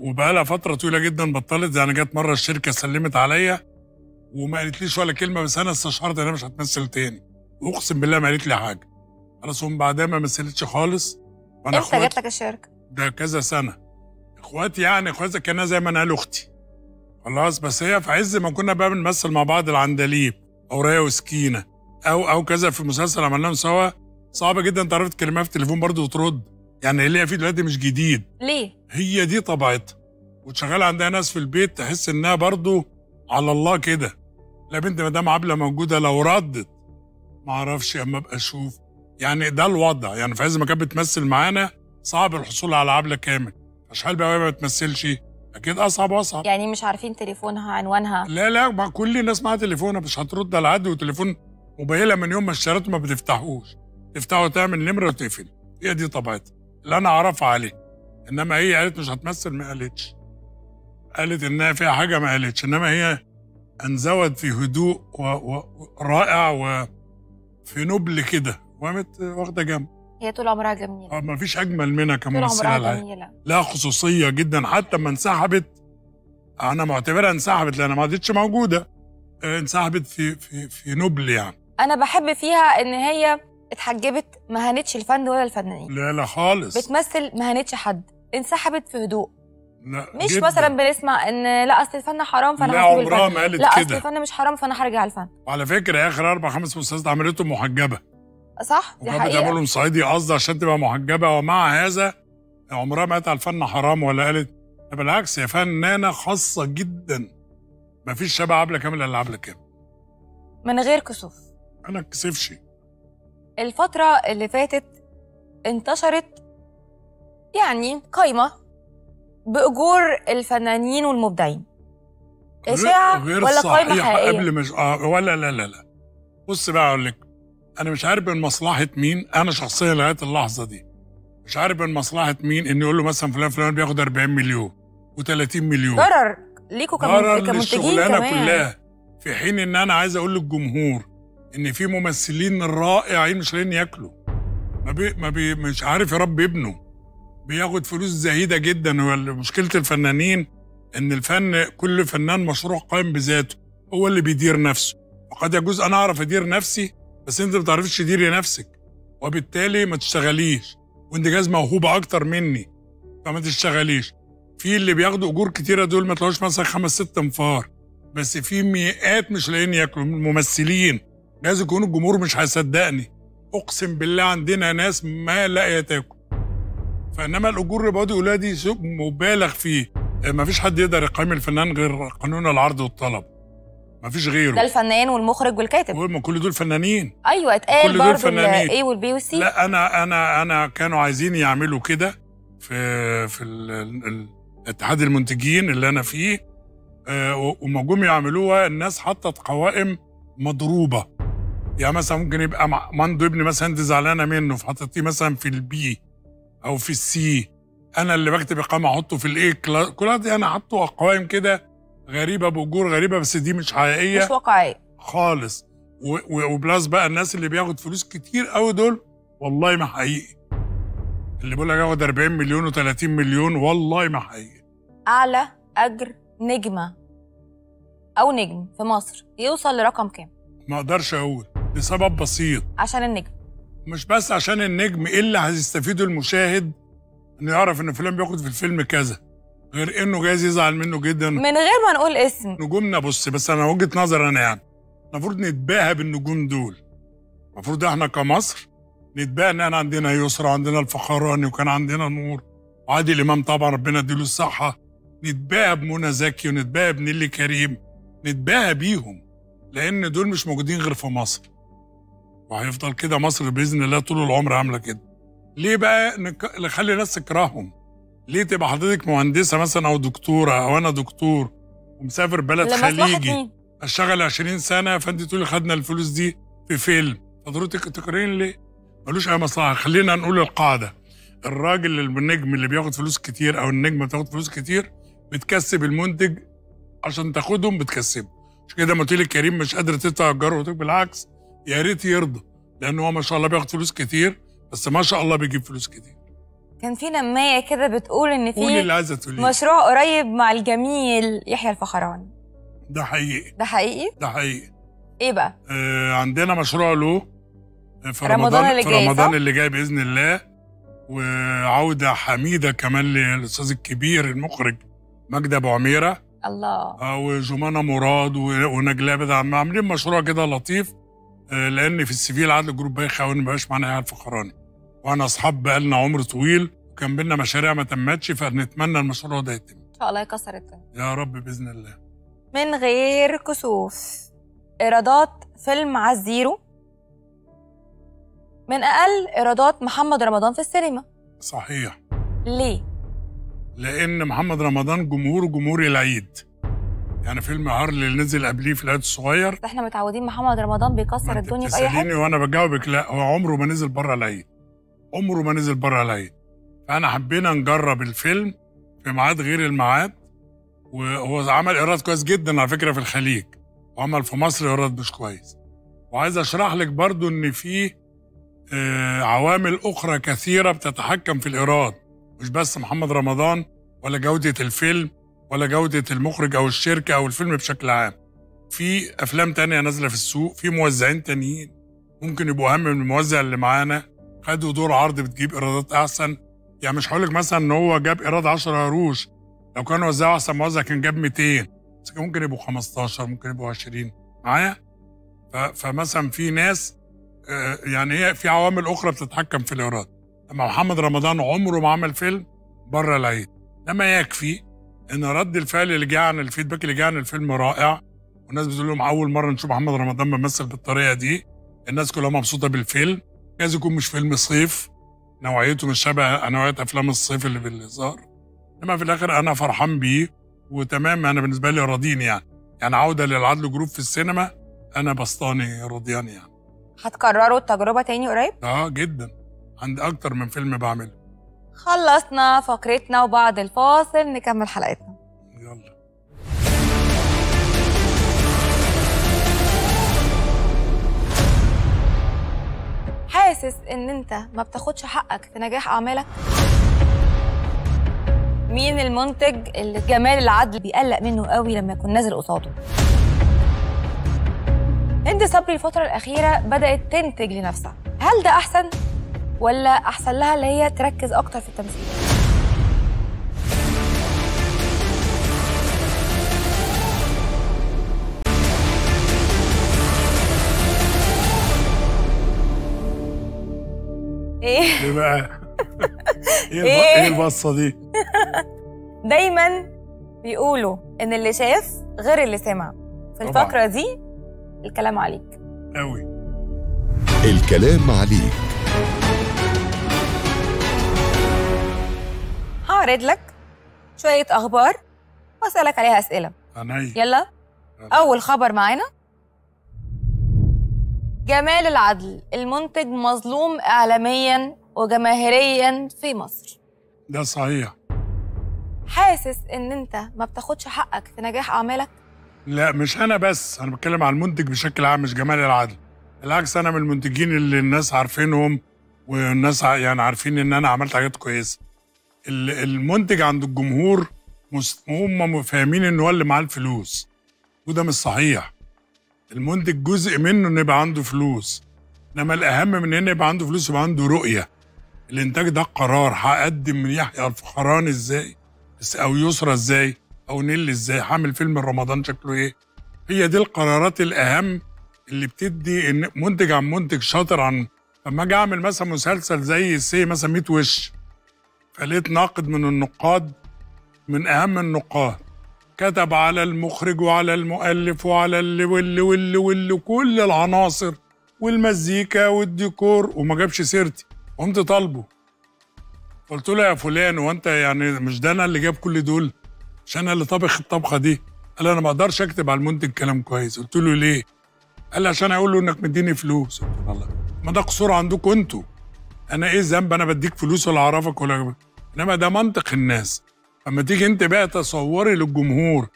وبقى لها فترة طويلة جدا بطلت. يعني جت مرة الشركة سلمت عليا وما قالتليش ولا كلمة، بس أنا استشعرت أنا مش هتمثل تاني، وأقسم بالله ما قالت لي حاجة خلاص. ومن بعدها ما مثلتش خالص. وأنا إمتى جت لك الشركة؟ ده كذا سنة. إخواتي يعني إخواتي كأنها زي ما أنا قال أختي خلاص. بس هي في عز ما كنا بقى بنمثل مع بعض العندليب او رايه وسكينه او كذا، في مسلسل عملناهم سوا، صعبه جدا تعرف تكلمها في التليفون برضه وترد. يعني اللي هي فيه دلوقتي مش جديد ليه، هي دي طبيعتها. وشغاله عندها ناس في البيت تحس انها برضه على الله كده. لا بنت، ما دام عبله موجوده لو ردت ما اعرفش، اما ابقى اشوف. يعني ده الوضع. يعني في عز ما كانت بتمثل معانا صعب الحصول على عبله كامل، اشحال بقى ما بتمثلش، اكيد اصعب واصعب. يعني مش عارفين تليفونها، عنوانها. لا لا، ما كل الناس معاها تليفونها، مش هترد على حد. وتليفون موبايلها من يوم ما اشترته ما بتفتحوش، تفتحه تعمل نمره وتقفل. هي دي طبيعتها اللي انا اعرفها عليه. انما هي قالت مش هتمثل ما قالتش، قالت انها فيها حاجه ما قالتش. انما هي انزوت في هدوء رائع وفي نبل كده، وقامت واخده جنب. هي طول عمرها جميله، ما فيش اجمل منها كممثله. لا خصوصيه جدا. حتى ما انسحبت، انا معتبرها انسحبت لانها ما عادتش موجوده، انسحبت في نبل. يعني انا بحب فيها ان هي اتحجبت، ما هانتش الفن ولا الفنانين. لا لا خالص، بتمثل ما هانتش حد، انسحبت في هدوء. لا مش جداً. مثلا بنسمع ان لا اصل الفن حرام فانا هسيب الفن. لا عمرها ما قالت كده، لا اصل الفن مش حرام فانا هرجع الفن. وعلى فكره اخر 4-5 مسلسلات عملتهم محجبه، صح؟ دي حقيقة. وكانت بتعملهم صعيدي قصدي عشان تبقى محجبة. ومع هذا عمرها ما قالت على الفن حرام ولا قالت، بالعكس هي فنانة خاصة جدا. مفيش شبه عبلة كامل إلا عبلة كامل. من غير كسوف. أنا ما اتكسفش. الفترة اللي فاتت انتشرت يعني قايمة بأجور الفنانين والمبدعين. إشاعة ولا قايمة حقيقية؟ قبل مش ولا لا لا لا. بص بقى أقول لك، أنا مش عارف من مصلحة مين، أنا شخصياً لغاية اللحظة دي مش عارف من مصلحة مين إن يقول له مثلاً فلان فلان بياخد 40 مليون و30 مليون. ضرر ليكوا كمنتجين كمان، ضرر للشغلانة كلها. في حين ان انا عايز اقول للجمهور ان في ممثلين رائعين مش لاقيين ياكلوا. مش عارف يربي ابنه، بياخد فلوس زهيده جدا. ومشكله الفنانين ان الفن كل فنان مشروع قائم بذاته، هو اللي بيدير نفسه. وقد يجوز انا اعرف ادير نفسي بس انت ما بتعرفش تديري نفسك، وبالتالي ما تشتغليش، وانت جاز موهوبه اكتر مني فما تشتغليش. في اللي بياخدوا اجور كتيره دول ما طلعوش مثلا 5 6 انفار، بس في مئات مش لاقيين ياكلوا من الممثلين. لازم يكون الجمهور مش هيصدقني، اقسم بالله عندنا ناس ما لاقيه تاكل. فانما الاجور اللي بيقعدوا يقولوها دي شيء مبالغ فيه. ما فيش حد يقدر يقيم الفنان غير قانون العرض والطلب، ما فيش غيره. ده الفنان والمخرج والكاتب، ما كل دول فنانين. ايوه اتقال برضه الاي والبي والسي. لا انا كانوا عايزين يعملوا كده في الاتحاد المنتجين اللي انا فيه، وما جم يعملوها الناس حطت قوائم مضروبه. يعني مثلا ممكن يبقى مندو ابني مثلا انت زعلانه منه فحطيتيه مثلا في البي او في السي، انا اللي بكتب اقامه احطه في الاي. كل دي انا حاطه قوائم كده غريبه باجور غريبه، بس دي مش حقيقيه، مش واقعيه خالص. وبلاس بقى الناس اللي بياخد فلوس كتير قوي دول والله ما حقيقي. اللي بيقول لك ياخد 40 مليون و30 مليون والله ما حقيقي. اعلى اجر نجمه او نجم في مصر يوصل لرقم كام؟ ما اقدرش اقول لسبب بسيط، عشان النجم، مش بس عشان النجم. ايه اللي هيستفيده المشاهد انه يعرف ان فلان بياخد في الفيلم كذا غير انه جايز يزعل منه جدا من غير ما نقول اسم نجومنا؟ بص بس انا وجهه نظر انا، يعني المفروض نتباهى بالنجوم دول. المفروض احنا كمصر نتباهى ان احنا عندنا يسرى، عندنا الفخراني، وكان عندنا نور، وعادل امام طبعا ربنا يديله الصحه. نتباهى بمنى زكي ونتباهى بنيللي كريم، نتباهى بيهم لان دول مش موجودين غير في مصر، وهيفضل كده مصر باذن الله طول العمر عامله كده. ليه بقى نخلي الناس تكرههم؟ ليه تبقى حضرتك مهندسه مثلا او دكتوره او انا دكتور ومسافر بلد خليجي اشتغل 20 سنه فانت تقولي خدنا الفلوس دي في فيلم، حضرتك تكرهين ليه؟ ملوش اي مصلحه. خلينا نقول القاعده، الراجل النجم اللي بياخد فلوس كتير او النجمه بتاخد فلوس كتير بتكسب المنتج، عشان تاخدهم بتكسبه. مش كده لما قلت لك كريم مش قادره تدفع ايجاره، بالعكس يا ريت يرضى لان هو ما شاء الله بياخد فلوس كتير، بس ما شاء الله بيجيب فلوس كتير. كان في نمايه كده بتقول ان في مشروع قريب مع الجميل يحيى الفخراني. ده حقيقي؟ ده حقيقي؟ ده حقيقي. ايه بقى؟ عندنا مشروع له في رمضان اللي جاي، باذن الله، وعوده حميده كمان للاستاذ الكبير المخرج مجد أبو عميرة. الله. وجمانه مراد ونجلاء بدر، عاملين مشروع كده لطيف، لان في السي في العدل جروب بايخه قوي، ما بقاش معانا يحيى الفخراني، وانا اصحاب بقالنا عمر طويل وكان بينا مشاريع ما تمتش، فنتمنى المشروع ده يتم ان شاء الله، يكسر الدنيا يا رب باذن الله. من غير كسوف، ايرادات فيلم ع الزيرو من اقل ايرادات محمد رمضان في السينما. صحيح. ليه؟ لان محمد رمضان جمهور العيد. يعني فيلم هارلي اللي نزل قبليه في العيد الصغير، احنا متعودين محمد رمضان بيكسر الدنيا في اي حاجه. وانا بجاوبك لا، هو عمره ما نزل بره العيد، عمره ما نزل بره العيد. فاحنا حبينا نجرب الفيلم في ميعاد غير الميعاد، وهو عمل ايراد كويس جدا على فكره في الخليج، وعمل في مصر ايراد مش كويس. وعايز اشرح لك برضو ان في عوامل اخرى كثيره بتتحكم في الايراد، مش بس محمد رمضان ولا جوده الفيلم ولا جوده المخرج او الشركه او الفيلم بشكل عام. في افلام تانية نازله في السوق، في موزعين تانيين ممكن يبقوا اهم من الموزع اللي معانا، خدوا دور عرض بتجيب ايرادات احسن. يعني مش هقول لك مثلا ان هو جاب ايراد 10 قروش، لو كان وزعه احسن موزع كان جاب 200، بس كان ممكن يبقوا 15، ممكن يبقوا 20 معايا. فمثلا في ناس يعني هي في عوامل اخرى بتتحكم في الايراد. اما محمد رمضان عمره ما عمل فيلم بره العيد، لما يكفي ان رد الفعل اللي جه عن الفيدباك اللي جه عن الفيلم رائع، والناس بتقول لهم اول مره نشوف محمد رمضان بيمثل بالطريقه دي، الناس كلها مبسوطه بالفيلم. جايز يكون مش فيلم صيف، نوعيته مش شبه نوعية أفلام الصيف اللي بالهزار، إنما في الآخر أنا فرحان بيه وتمام. أنا بالنسبة لي راضين يعني عودة للعدل جروب في السينما، أنا بسطاني راضيان يعني. هتكرروا التجربة تاني قريب؟ جدا، عند أكتر من فيلم بعمله. خلصنا فقرتنا وبعد الفاصل نكمل حلقتنا. يلا. حاسس ان انت ما بتاخدش حقك في نجاح اعمالك؟ مين المنتج اللي جمال العدل بيقلق منه قوي لما يكون نازل قصاده؟ هند صبري الفترة الأخيرة بدأت تنتج لنفسها، هل ده أحسن؟ ولا أحسن لها اللي هي تركز أكتر في التمثيل؟ إيه؟ إيه بقى؟ إيه البصة دي؟ دايماً بيقولوا إن اللي شاف غير اللي سمع، في الفقرة دي الكلام عليك قوي. الكلام عليك، هعرض لك شوية أخبار وأسألك عليها أسئلة. يلا أول خبر معانا، جمال العدل المنتج مظلوم إعلامياً وجماهيرياً في مصر. ده صحيح. حاسس إن أنت ما بتاخدش حقك في نجاح أعمالك؟ لا مش أنا بس، أنا بتكلم على المنتج بشكل عام مش جمال العدل. بالعكس أنا من المنتجين اللي الناس عارفينهم والناس يعني عارفين إن أنا عملت حاجات كويسة. المنتج عند الجمهور هم فاهمين إن هو اللي معاه الفلوس، وده مش صحيح. المنتج جزء منه إنه يبقى عنده فلوس، إنما الأهم من إنه يبقى عنده فلوس يبقى عنده رؤية. الإنتاج ده قرار، هقدم يحيى الفخراني إزاي؟ أو يسرى إزاي؟ أو نيللي إزاي؟ هعمل فيلم رمضان شكله إيه؟ هي دي القرارات الأهم اللي بتدي إن منتج عن منتج شاطر عن. لما أجي أعمل مثلا مسلسل زي السي مثلا 100 وش، فلقيت ناقد من النقاد من أهم النقاد كتب على المخرج وعلى المؤلف وعلى اللي واللي واللي واللي كل العناصر والمزيكا والديكور وما جابش سيرتي، قمت طالبه. قلت له يا فلان هو أنت يعني مش ده أنا اللي جاب كل دول؟ مش أنا اللي طبخ الطبخة دي؟ قال أنا ما أقدرش أكتب على المنتج كلام كويس. قلت له ليه؟ قال عشان هقول له إنك مديني فلوس. سبحان الله، ما ده قصور عندكم أنتوا. أنا إيه ذنب أنا بديك فلوس ولا أعرفك ولا، إنما ده منطق الناس. أما تيجي أنت بقى تصوري للجمهور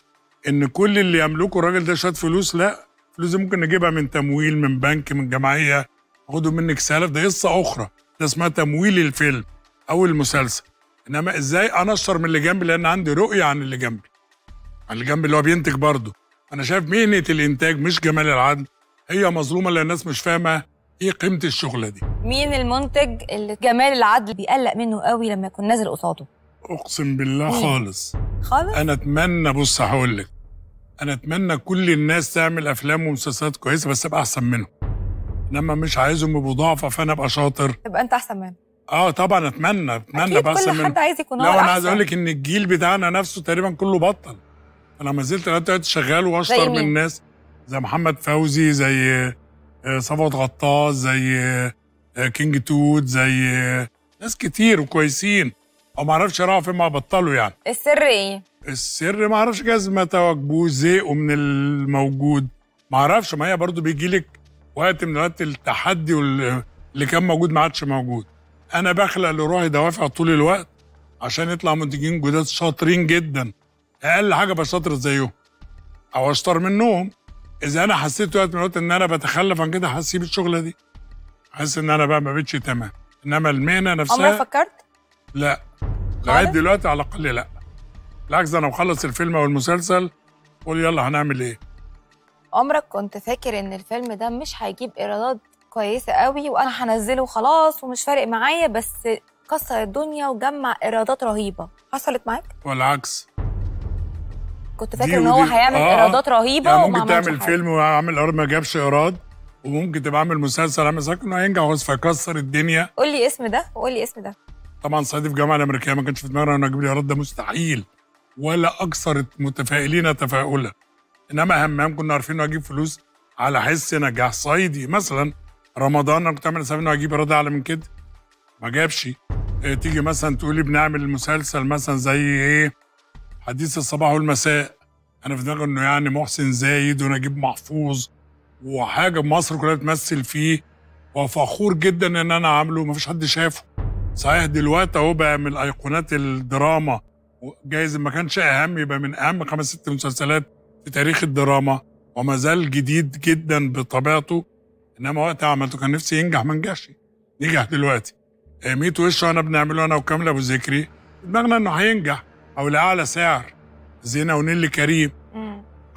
إن كل اللي يملكه الراجل ده شوية فلوس، لا، فلوس ممكن نجيبها من تمويل، من بنك، من جمعية، أخدوا منك سلف، ده قصة أخرى، ده اسمها تمويل الفيلم أو المسلسل. إنما إزاي أنشر من اللي جنبي لأن عندي رؤية عن اللي جنبي، عن اللي جنبي اللي هو بينتج برضه. أنا شايف مهنة الإنتاج مش جمال العدل هي مظلومة لأن الناس مش فاهمة إيه قيمة الشغلة دي. مين المنتج اللي جمال العدل بيقلق منه قوي لما يكون نازل قصاده؟ أقسم بالله خالص خالص. أنا أتمنى، بص هقول لك، أنا أتمنى كل الناس تعمل أفلام ومسلسلات كويسة بس أبقى أحسن منهم. إنما مش عايزهم يبقوا ضعفة فأنا أبقى شاطر. تبقى أنت أحسن منهم. اه طبعا اتمنى بس كل حد عايز يكون هو. انا عايز اقول لك ان الجيل بتاعنا نفسه تقريبا كله بطل. انا ما زلت لغايه شغال واشطر من الناس زي محمد فوزي، زي صفوت غطاس، زي كينج توت، زي ناس كتير وكويسين، او ما اعرفش راحوا فين، ما بطلوا يعني. السر ايه؟ السر ما اعرفش، جزمه تواجبوه، زيقوا من الموجود، ما اعرفش. ما هي برضه بيجي لك وقت من وقت التحدي اللي كان موجود ما عادش موجود. أنا بخلق لروحي دوافع طول الوقت عشان يطلع منتجين جداد شاطرين جدا، أقل حاجة أبقى شاطر زيهم أو أشطر منهم. إذا أنا حسيت وقت من الوقت إن أنا بتخلف عن كده هسيب الشغلة دي، حاسس إن أنا بقى ما بقتش تمام. إنما المهنة نفسها عمرك فكرت؟ لا لغاية دلوقتي على الأقل لا. بالعكس أنا مخلص الفيلم أو المسلسل قول يلا هنعمل إيه. عمرك كنت فاكر إن الفيلم ده مش هيجيب إيرادات كويسه قوي وانا هنزله وخلاص ومش فارق معايا، بس كسر الدنيا وجمع ايرادات رهيبه؟ حصلت معاك والعكس؟ كنت فاكر ان هو هيعمل ايرادات رهيبه يعني ممكن تعمل فيلم وعامل ما جابش ايراد، وممكن تبقى عامل مسلسل عامل زي انه هينجح بس فيكسر الدنيا. قول لي اسم ده وقول لي اسم ده. طبعا صعيدي في الجامعه الامريكيه، ما كانش في دماغي انه اجيب لي ايراد، ده مستحيل ولا اكثر المتفائلين تفاؤلا. انما همام كنا عارفين انه هجيب فلوس على حس نجاح صعيدي مثلا. رمضان انا كنت عامل حسابي انه هجيب ايراد اعلى من كده، ما جابش. تيجي مثلا تقولي بنعمل مسلسل مثلا زي ايه، حديث الصباح والمساء، انا في دماغي انه يعني محسن زايد ونجيب محفوظ وحاجه مصر كلها بتمثل فيه، وفخور جدا ان انا عامله ما فيش حد شافه. صحيح دلوقتي اهو بقى من ايقونات الدراما، جايز ما كانش اهم، يبقى من اهم 5-6 مسلسلات في تاريخ الدراما، وما زال جديد جدا بطبيعته. انما وقت عملته كان نفسي ينجح ما نجحش. نجح دلوقتي. 100 وش انا بنعمله انا وكامل ابو ذكري، دماغنا انه هينجح او لاعلى سعر. زينه ونيللي كريم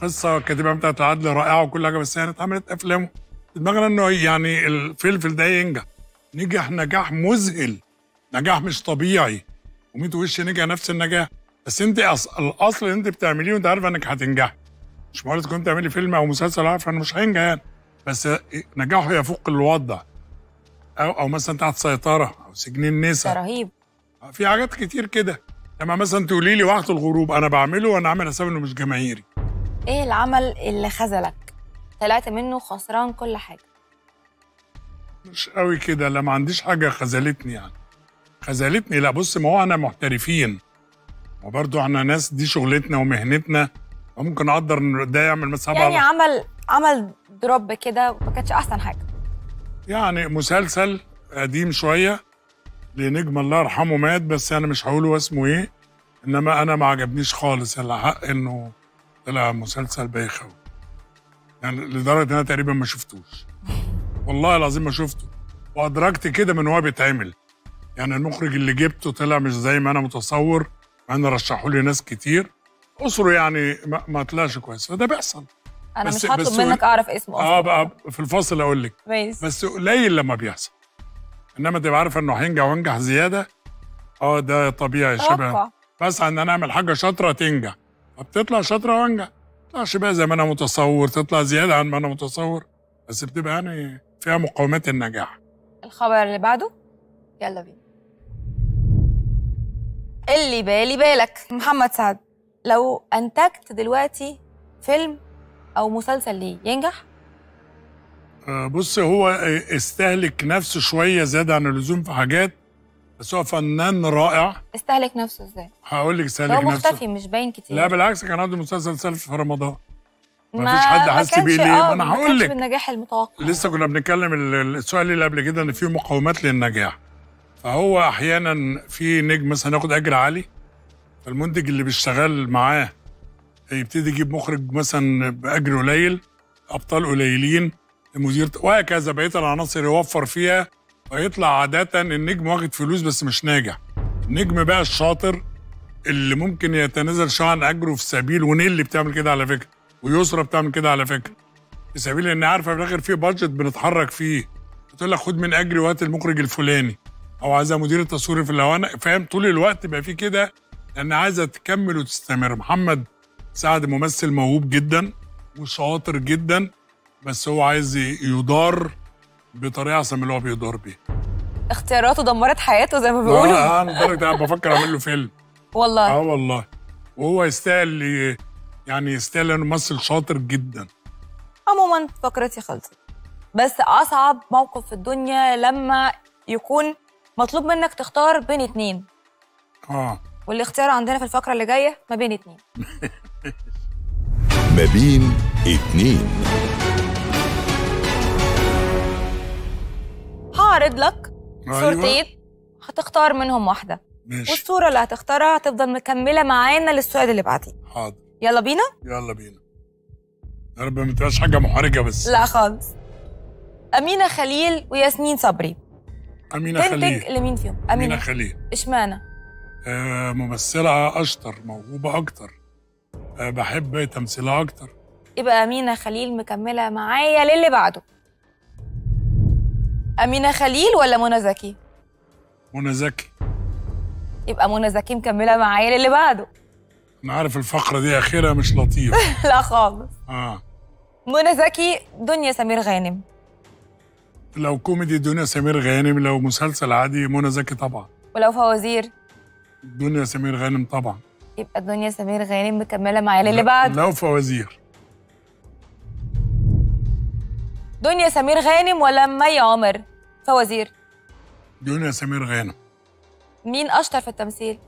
قصه كاتبها بتاعت العدل رائعه وكل حاجه، بس هي اتعملت افلام دماغنا انه يعني الفلفل ده ينجح. نجح نجاح مذهل، نجاح مش طبيعي، و100 وش نجح نفس النجاح. بس انت الاصل اللي انت بتعمليه وانت عارفه انك هتنجحي، مش مجرد تكون تعملي فيلم او مسلسل عارفه انه مش هينجح يعني، بس نجاحه يفوق الوضع. او مثلا تحت سيطره او سجن النساء رهيب. في حاجات كتير كده. لما مثلا تقولي لي وقت الغروب انا بعمله وانا عامل حساب انه مش جماهيري. ايه العمل اللي خذلك طلعت منه خسران كل حاجه؟ مش قوي كده، لا ما عنديش حاجه خذلتني يعني. خذلتني لا، بص، ما هو احنا محترفين وبرضه احنا ناس دي شغلتنا ومهنتنا، وممكن اقدر ده يعمل مسابقه يعني. عمل دروب كده ما كانتش احسن حاجه يعني. مسلسل قديم شويه لنجم الله يرحمه مات، بس انا مش هقوله اسمه ايه، انما انا ما عجبنيش خالص الحق، انه طلع مسلسل بايخ قوي يعني، لدرجه ان انا تقريبا ما شفتوش والله العظيم ما شفته، وادركت كده من هو بيتعمل يعني. المخرج اللي جبته طلع مش زي ما انا متصور، مع ان رشحوا لي ناس كتير اسره يعني، ما طلعش كويس. فده بيحصل. انا مش هطلب منك اعرف اسمه اصلا. بقى في الفاصل اقول لك، بس قليل لما بيحصل، انما تبقى عارفه انه هينجح وانجح زياده. ده طبيعي شباب، بس ان انا اعمل حاجه شاطره تنجح، فبتطلع شاطره وانجح. ما تطلعش بقى زي ما انا متصور، تطلع زياده عن ما انا متصور، بس بتبقى يعني فيها مقومات النجاح. الخبر اللي بعده يلا بينا. اللي بالي بالك محمد سعد، لو انتجت دلوقتي فيلم او مسلسل ليه ينجح؟ بص، هو استهلك نفسه شويه زياده عن اللزوم في حاجات، بس هو فنان رائع. استهلك نفسه ازاي؟ هقول لك استهلك نفسه. هو مختفي مش باين كتير. لا بالعكس، كان عنده مسلسل سلف في رمضان ما فيش حد حس بيه. ليه؟ انا هقول لك بالنجاح المتوقع. لسه كنا بنتكلم السؤال اللي قبل كده ان في مقاومات للنجاح، فهو احيانا في نجم مثلا ياخد اجر عالي، فالمنتج اللي بيشتغل معاه يبتدي يجيب مخرج مثلا باجر قليل، ابطال قليلين، المدير وهكذا، بقيه العناصر يوفر فيها، فيطلع عاده النجم واخد فلوس بس مش ناجح. النجم بقى الشاطر اللي ممكن يتنازل شويه عن اجره في سبيل، ونيللي بتعمل كده على فكره، ويسرى بتعمل كده على فكره، في سبيل ان عارفه في الاخر في بادجت بنتحرك فيه، بتقول لك خد من اجري وهات المخرج الفلاني، او عايزه مدير التصوير في الهوانة، فاهم؟ طول الوقت بقى في كده، لان عايزه تكمل وتستمر. محمد سعد ممثل موهوب جدا وشاطر جدا، بس هو عايز يدار بطريقه احسن من اللي هو بيدار بيها. اختياراته دمرت حياته زي ما بيقولوا. لدرجه بفكر اعمل له فيلم والله. والله، وهو يستاهل يعني، يستاهل، انه ممثل شاطر جدا. عموما فكرتي خلصت، بس اصعب موقف في الدنيا لما يكون مطلوب منك تختار بين اتنين. والاختيار عندنا في الفقره اللي جايه ما بين اتنين. ما بين اتنين هعرض لك صورتين، هتختار منهم واحدة، ماشي. والصورة اللي هتختارها هتفضل مكملة معانا للسؤال اللي بعديه. حاضر، يلا بينا. يلا بينا، يا رب ما تبقاش حاجة محرجة. بس لا خالص. أمينة خليل وياسمين صبري. أمينة خليل تنتج لمين فيهم؟ أمينة خليل. اشمعنى؟ ممثلة أشطر، موهوبة أكتر، بحب تمثيلها أكتر. يبقى أمينة خليل مكملة معايا للي بعده. أمينة خليل ولا منى زكي؟ منى زكي. يبقى منى زكي مكملة معايا اللي بعده. أنا عارف الفقرة دي آخرها مش لطيف. لا خالص. منى زكي، دنيا سمير غانم. لو كوميدي دنيا سمير غانم، لو مسلسل عادي منى زكي طبعًا. ولو فوازير؟ دنيا سمير غانم طبعًا. يبقى دنيا سمير غانم مكملة معايا اللي بعده. لو فوازير، دنيا سمير غانم ولا مي عمر؟ فوازير، دنيا سمير غانم. مين أشطر في التمثيل؟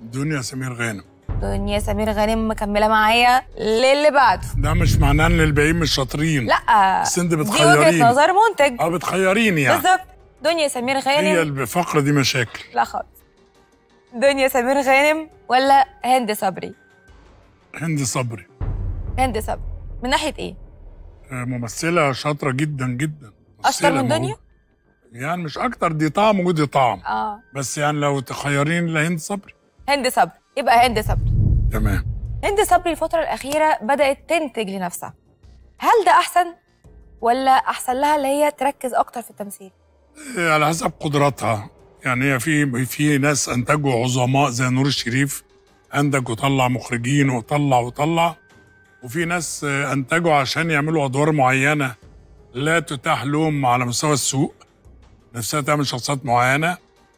دنيا سمير غانم. دنيا سمير غانم مكملة معايا للي بعده. ده مش معناه إن الباقيين مش شاطرين، لأ، بس أنت بتخيريني. دي وجهة نظر منتج. بتخيريني يعني. بالظبط، دنيا سمير غانم. هي الفقرة دي مشاكل. لا خالص. دنيا سمير غانم ولا هند صبري؟ هند صبري. هند صبري، من ناحية إيه؟ ممثلة شاطرة جدا جدا. أشطر من دنيا؟ يعني مش اكتر، دي طعم ودي طعم. بس يعني لو تخيرين لهند صبري، هند صبري يبقى هند صبري. تمام. هند صبري الفترة الأخيرة بدأت تنتج لنفسها، هل ده أحسن ولا أحسن لها اللي هي تركز أكتر في التمثيل؟ على حسب قدراتها، يعني هي في ناس أنتجوا عظماء زي نور الشريف، أنتج وطلع مخرجين وطلع، وفي ناس أنتجوا عشان يعملوا أدوار معينة لا تتاح لهم على مستوى السوق، نفسها تعمل شخصيات معينة،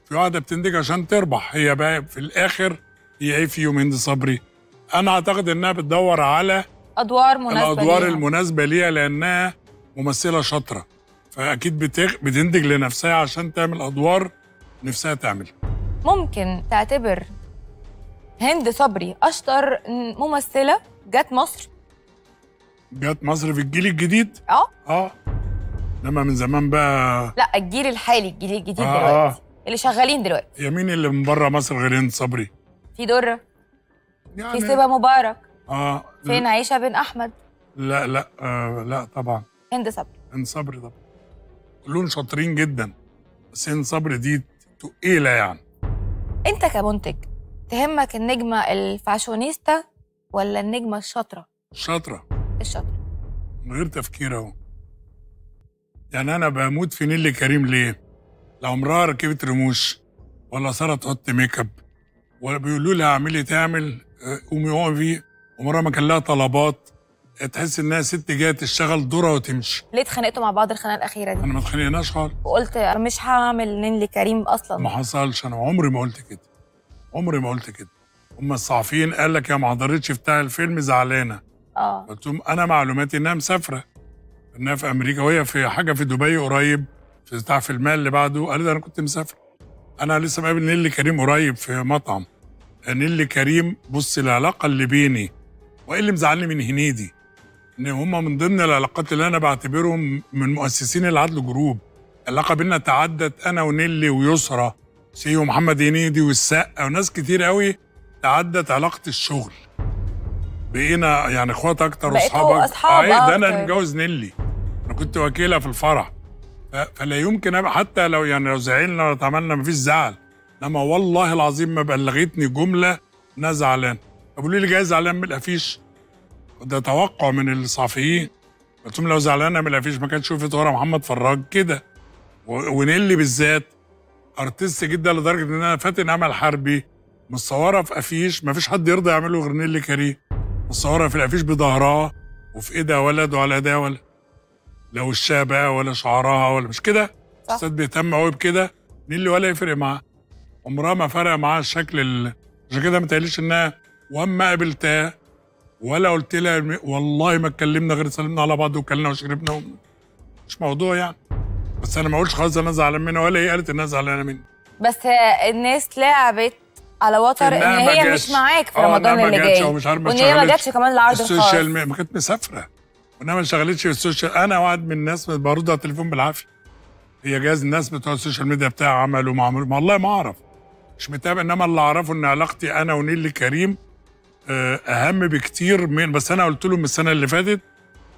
في واحدة بتنتج عشان تربح. هي بقى في الآخر هي إيه في يوم هند صبري؟ أنا أعتقد إنها بتدور على أدوار مناسبة، الأدوار المناسبة ليها، لأنها ممثلة شاطرة، فأكيد بتنتج لنفسها عشان تعمل أدوار نفسها تعمل. ممكن تعتبر هند صبري أشطر ممثلة جت مصر في الجيل الجديد؟ لما من زمان بقى، لا الجيل الحالي، الجيل الجديد دلوقتي اللي شغالين دلوقتي. يا مين اللي من بره مصر غير هند صبري؟ في دره، يعني في سبا مبارك، فين عيشه بن احمد. لا لا لا طبعا هند صبري، هند صبري طبعا، كلهم شاطرين جدا، بس هند صبري دي تقيله. يعني انت كمنتج تهمك النجمه الفاشونيستا ولا النجمه الشاطره؟ الشاطره من غير تفكير اهو. يعني انا بموت في نيللي كريم ليه؟ لو عمرها ركبت رموش ولا صارت تحط ميك اب ولا بيقولوا لها اعملي تعمل قومي وقفي، ومرة ما كان لها طلبات، تحس انها ست جايه تشتغل دورها وتمشي. ليه اتخانقتوا مع بعض الخناقه الاخيره دي؟ انا ما اتخانقناش خالص، وقلت انا مش هعمل نيللي كريم اصلا. ما حصلش، انا عمري ما قلت كده. هم الصحفيين قال لك يا ما حضرتش بتاع الفيلم زعلانه. قلت لهم انا معلوماتي انها مسافره، انها في امريكا، وهي في حاجه في دبي قريب في بتاع فيلمها اللي بعده. قال لي انا كنت مسافر. انا لسه مقابل نيللي كريم قريب في مطعم. نيللي كريم بص، العلاقه اللي بيني وايه اللي مزعلني من هنيدي ان هم من ضمن العلاقات اللي انا بعتبرهم من مؤسسين العدل جروب. العلاقه بينا تعدت، انا ونيلي ويسرى سي ومحمد هنيدي والسقا وناس كتير قوي، تعدت علاقه الشغل، بقينا يعني اخوات اكتر واصحاب. ده انا متجوز نيلي، انا كنت وكيله في الفرح، فلا يمكن حتى لو يعني لو زعلنا ولا اتعملنا مفيش زعل، انما والله العظيم ما بلغتني جمله انها زعلانه. قالوا لي جاي زعلان من الافيش، ده توقع من الصحفيين. قلت لهم لو زعلانه من الافيش ما كانتش شوفت ورا محمد فراج كده، ونيلي بالذات ارتست جدا، لدرجه ان انا فاتن امل حربي متصوره في افيش ما فيش حد يرضى يعمله غير نيلي كريم، متصوره في الافيش بظهرها وفي ايدها ولد وعلى ايدها ولد، لا وشها بقى ولا شعرها ولا مش كده. الاستاذ بيهتم قوي بكده، نيلي ولا يفرق معاه، عمرها ما فرق معاها الشكل عشان كده ما تقاليش انها، واما قابلتها ولا قلت لها والله ما اتكلمنا غير سلمنا على بعض وكلنا وشربنا مش موضوع يعني. بس انا ما اقولش خالص انا زعلان منها، ولا هي قالت انها زعلانه مني، بس الناس لعبت على وتر ان هي مش معاك في رمضان اللي جاي، وان هي ما جاتش كمان العرض الخاص، السوشيال ما كانت مسافره، وانها ما انشغلتش في السوشيال. انا واحد من الناس برد على التليفون بالعافيه، هي جايز الناس بتوع السوشيال ميديا بتاعها عملوا ما عملوا، والله ما اعرف مش متابع، انما اللي اعرفه ان علاقتي انا ونيلي كريم اهم بكتير من. بس انا قلت لهم السنه اللي فاتت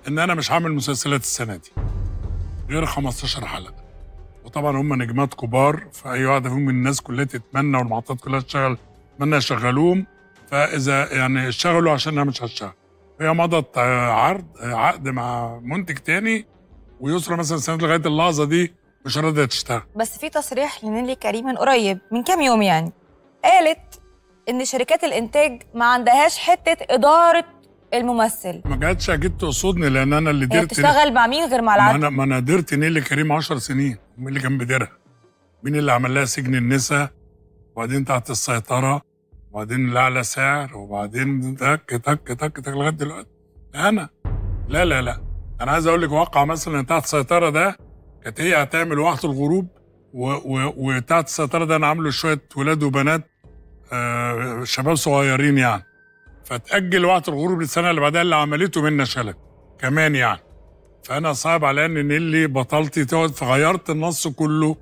ان انا مش هعمل مسلسلات السنه دي غير 15 حلقه، وطبعا هم نجمات كبار، فاي واحده فيهم الناس كلها تتمنى والمحطات كلها تشتغل تتمنى يشغلوهم، فاذا يعني اشتغلوا عشان انا مش هشتغل. هي مضت عقد مع منتج تاني، ويسرى مثلا سنه لغايه اللحظه دي مش راضيه تشتغل. بس في تصريح لنيللي كريم من قريب من كام يوم يعني، قالت ان شركات الانتاج ما عندهاش حته اداره الممثل. ما جاتش اكيد تقصدني، لان انا اللي درت بتشتغل مع مين غير مع العدل؟ ما انا درت نيللي كريم 10 سنين، مين اللي كان بيديرها؟ مين اللي عمل لها سجن النساء، وبعدين تحت السيطره، وبعدين الاعلى سعر، وبعدين تك تك تك تك لغايه دلوقتي انا. لا لا لا، انا عايز اقول لك واقع مثلا تحت السيطره ده كانت هي هتعمل واحد الغروب، وتحت السيطره ده انا عامله شويه ولاد وبنات شباب صغيرين يعني، فتأجل وقت الغروب للسنه اللي بعدها اللي عملته منى شلبي كمان يعني. فانا صعب على ان نيللي بطلتي تقعد، فغيرت النص كله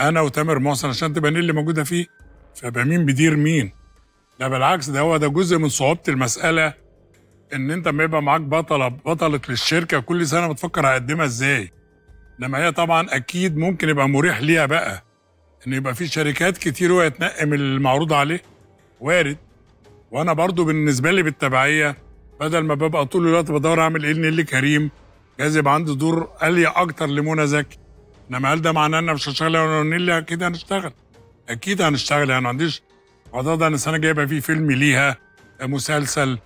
انا وتامر محسن عشان تبقى نيللي موجوده فيه، فيبقى مين بيدير مين؟ لا بالعكس، ده هو ده جزء من صعوبه المساله، ان انت ما يبقى معاك بطله للشركه كل سنه بتفكر هقدمها ازاي. انما هي طبعا اكيد ممكن يبقى مريح ليها بقى ان يبقى في شركات كتير وهي تنقي من المعروض عليه، وارد. وانا برضو بالنسبه لي بالتبعيه، بدل ما ببقى طول الوقت بدور اعمل ايه لنيللي كريم، جايز يبقى عندي دور اليا اكتر لمنى زكي. انما هل ده معناه ان انا مش هشتغل؟ انا نيللي اكيد هنشتغل، اكيد هنشتغل، يعني ما عنديش معتقد ان السنه الجايه يبقى في فيلم ليها، مسلسل،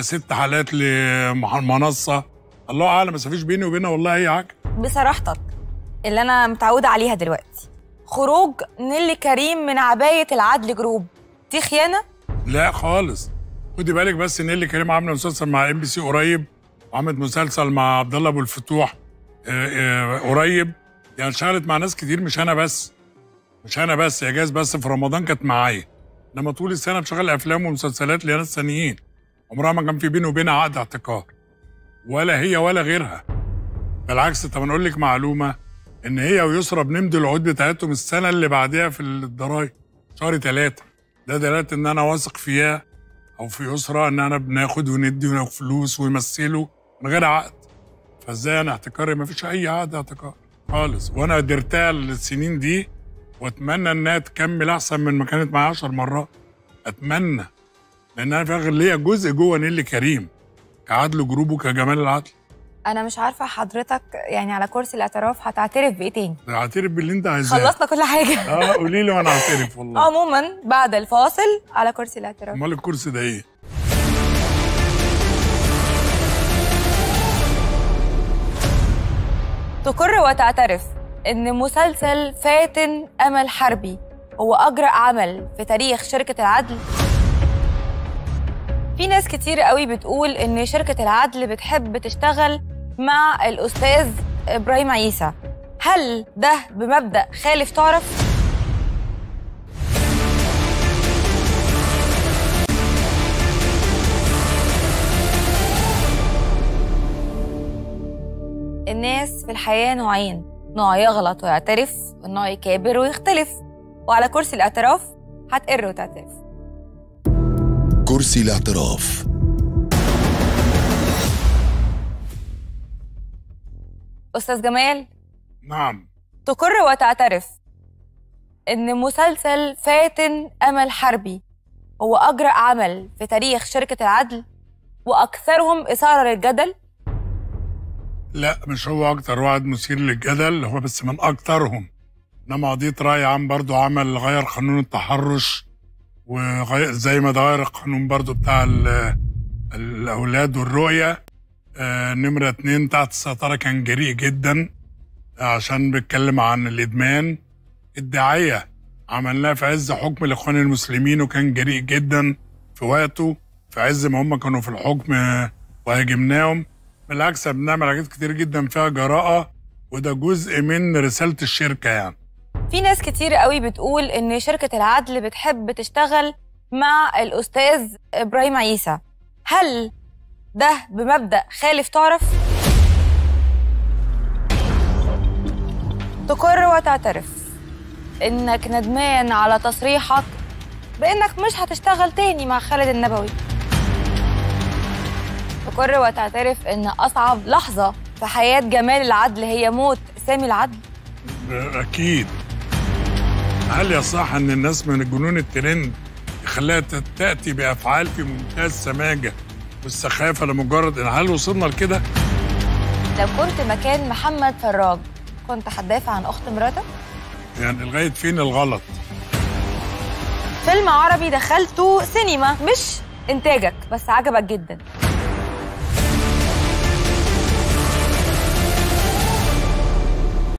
6 حلقات لمنصه، الله اعلم، بس مفيش بيني وبينها والله اي حاجه. بصراحتك اللي انا متعوده عليها دلوقتي، خروج نيللي كريم من عبايه العدل جروب دي خيانه؟ لا خالص. خدي بالك بس نيللي كريم عامله مسلسل مع MBC قريب، وعملت مسلسل مع عبد الله ابو الفتوح قريب، يعني اشتغلت مع ناس كتير، مش انا بس يا جاز، بس في رمضان كانت معايا، انما طول السنه بشغل افلام ومسلسلات لناس ثانيين، عمرها ما كان في بيني وبينها عقد احتكار، ولا هي ولا غيرها. بالعكس. طب انا اقول لك معلومه، ان هي ويسرى بنمضوا العقود بتاعتهم السنه اللي بعدها في الضرايب شهر 3، ده دلالة ان انا واثق فيها او في يسرى، ان انا بناخد وندي وناخد فلوس ويمثلوا من غير عقد. فازاي انا احتكار؟ ما فيش اي عقد احتكار خالص، وانا درتها السنين دي، واتمنى انها تكمل احسن من ما كانت معايا 10 مرات، اتمنى، لان انا في الاخر ليا جزء جوه نيللي كريم كعدل جروب وكجمال العدل. انا مش عارفه حضرتك يعني على كرسي الاعتراف هتعترف بايه تاني؟ هعترف باللي انت عايزاه. خلصنا كل حاجه. قولي لي وانا هعترف والله. عموما بعد الفاصل على كرسي الاعتراف. امال الكرسي ده ايه؟ تقر وتعترف ان مسلسل فاتن امل حربي هو اجرأ عمل في تاريخ شركه العدل. في ناس كتير قوي بتقول ان شركه العدل بتحب تشتغل مع الاستاذ ابراهيم عيسى، هل ده بمبدأ خالف تعرف؟ الناس في الحياه نوعين، نوع يغلط ويعترف، والنوع يكابر ويختلف، وعلى كرسي الاعتراف هتقر وتعترف. كرسي الاعتراف. أستاذ جمال. نعم. تقر وتعترف إن مسلسل فاتن أمل حربي هو أجرأ عمل في تاريخ شركة العدل وأكثرهم إثارة للجدل؟ لا، مش هو أكتر واحد مثير للجدل، هو بس من أكترهم. إنما قضية رأي عام برضو عمل غير قانون التحرش، وزي ما اتغير القانون برضو بتاع الأولاد والرؤية، نمرة 2 تحت السيطرة كان جريء جدا عشان بيتكلم عن الإدمان. الداعية عملناها في عز حكم الإخوان المسلمين، وكان جريء جدا في وقته، في عز ما هم كانوا في الحكم، وهاجمناهم. بالعكس، بنعمل حاجات كتير جدا فيها جراءة، وده جزء من رسالة الشركة يعني. في ناس كتير قوي بتقول إن شركة العدل بتحب تشتغل مع الأستاذ إبراهيم عيسى، هل ده بمبدأ خالف تعرف؟ تقر وتعترف إنك ندمان على تصريحك بإنك مش هتشتغل تاني مع خالد النبوي. تقر وتعترف إن أصعب لحظة في حياة جمال العدل هي موت سامي العدل؟ أكيد. هل يصح ان الناس من الجنون الترند خلاها تاتي بافعال في منتهى السماجه والسخافه لمجرد ان، هل وصلنا لكده؟ لو كنت مكان محمد فراج كنت هتدافع عن اخت مراتك؟ يعني لغايه فين الغلط؟ فيلم عربي دخلته سينما مش انتاجك بس عجبك جدا،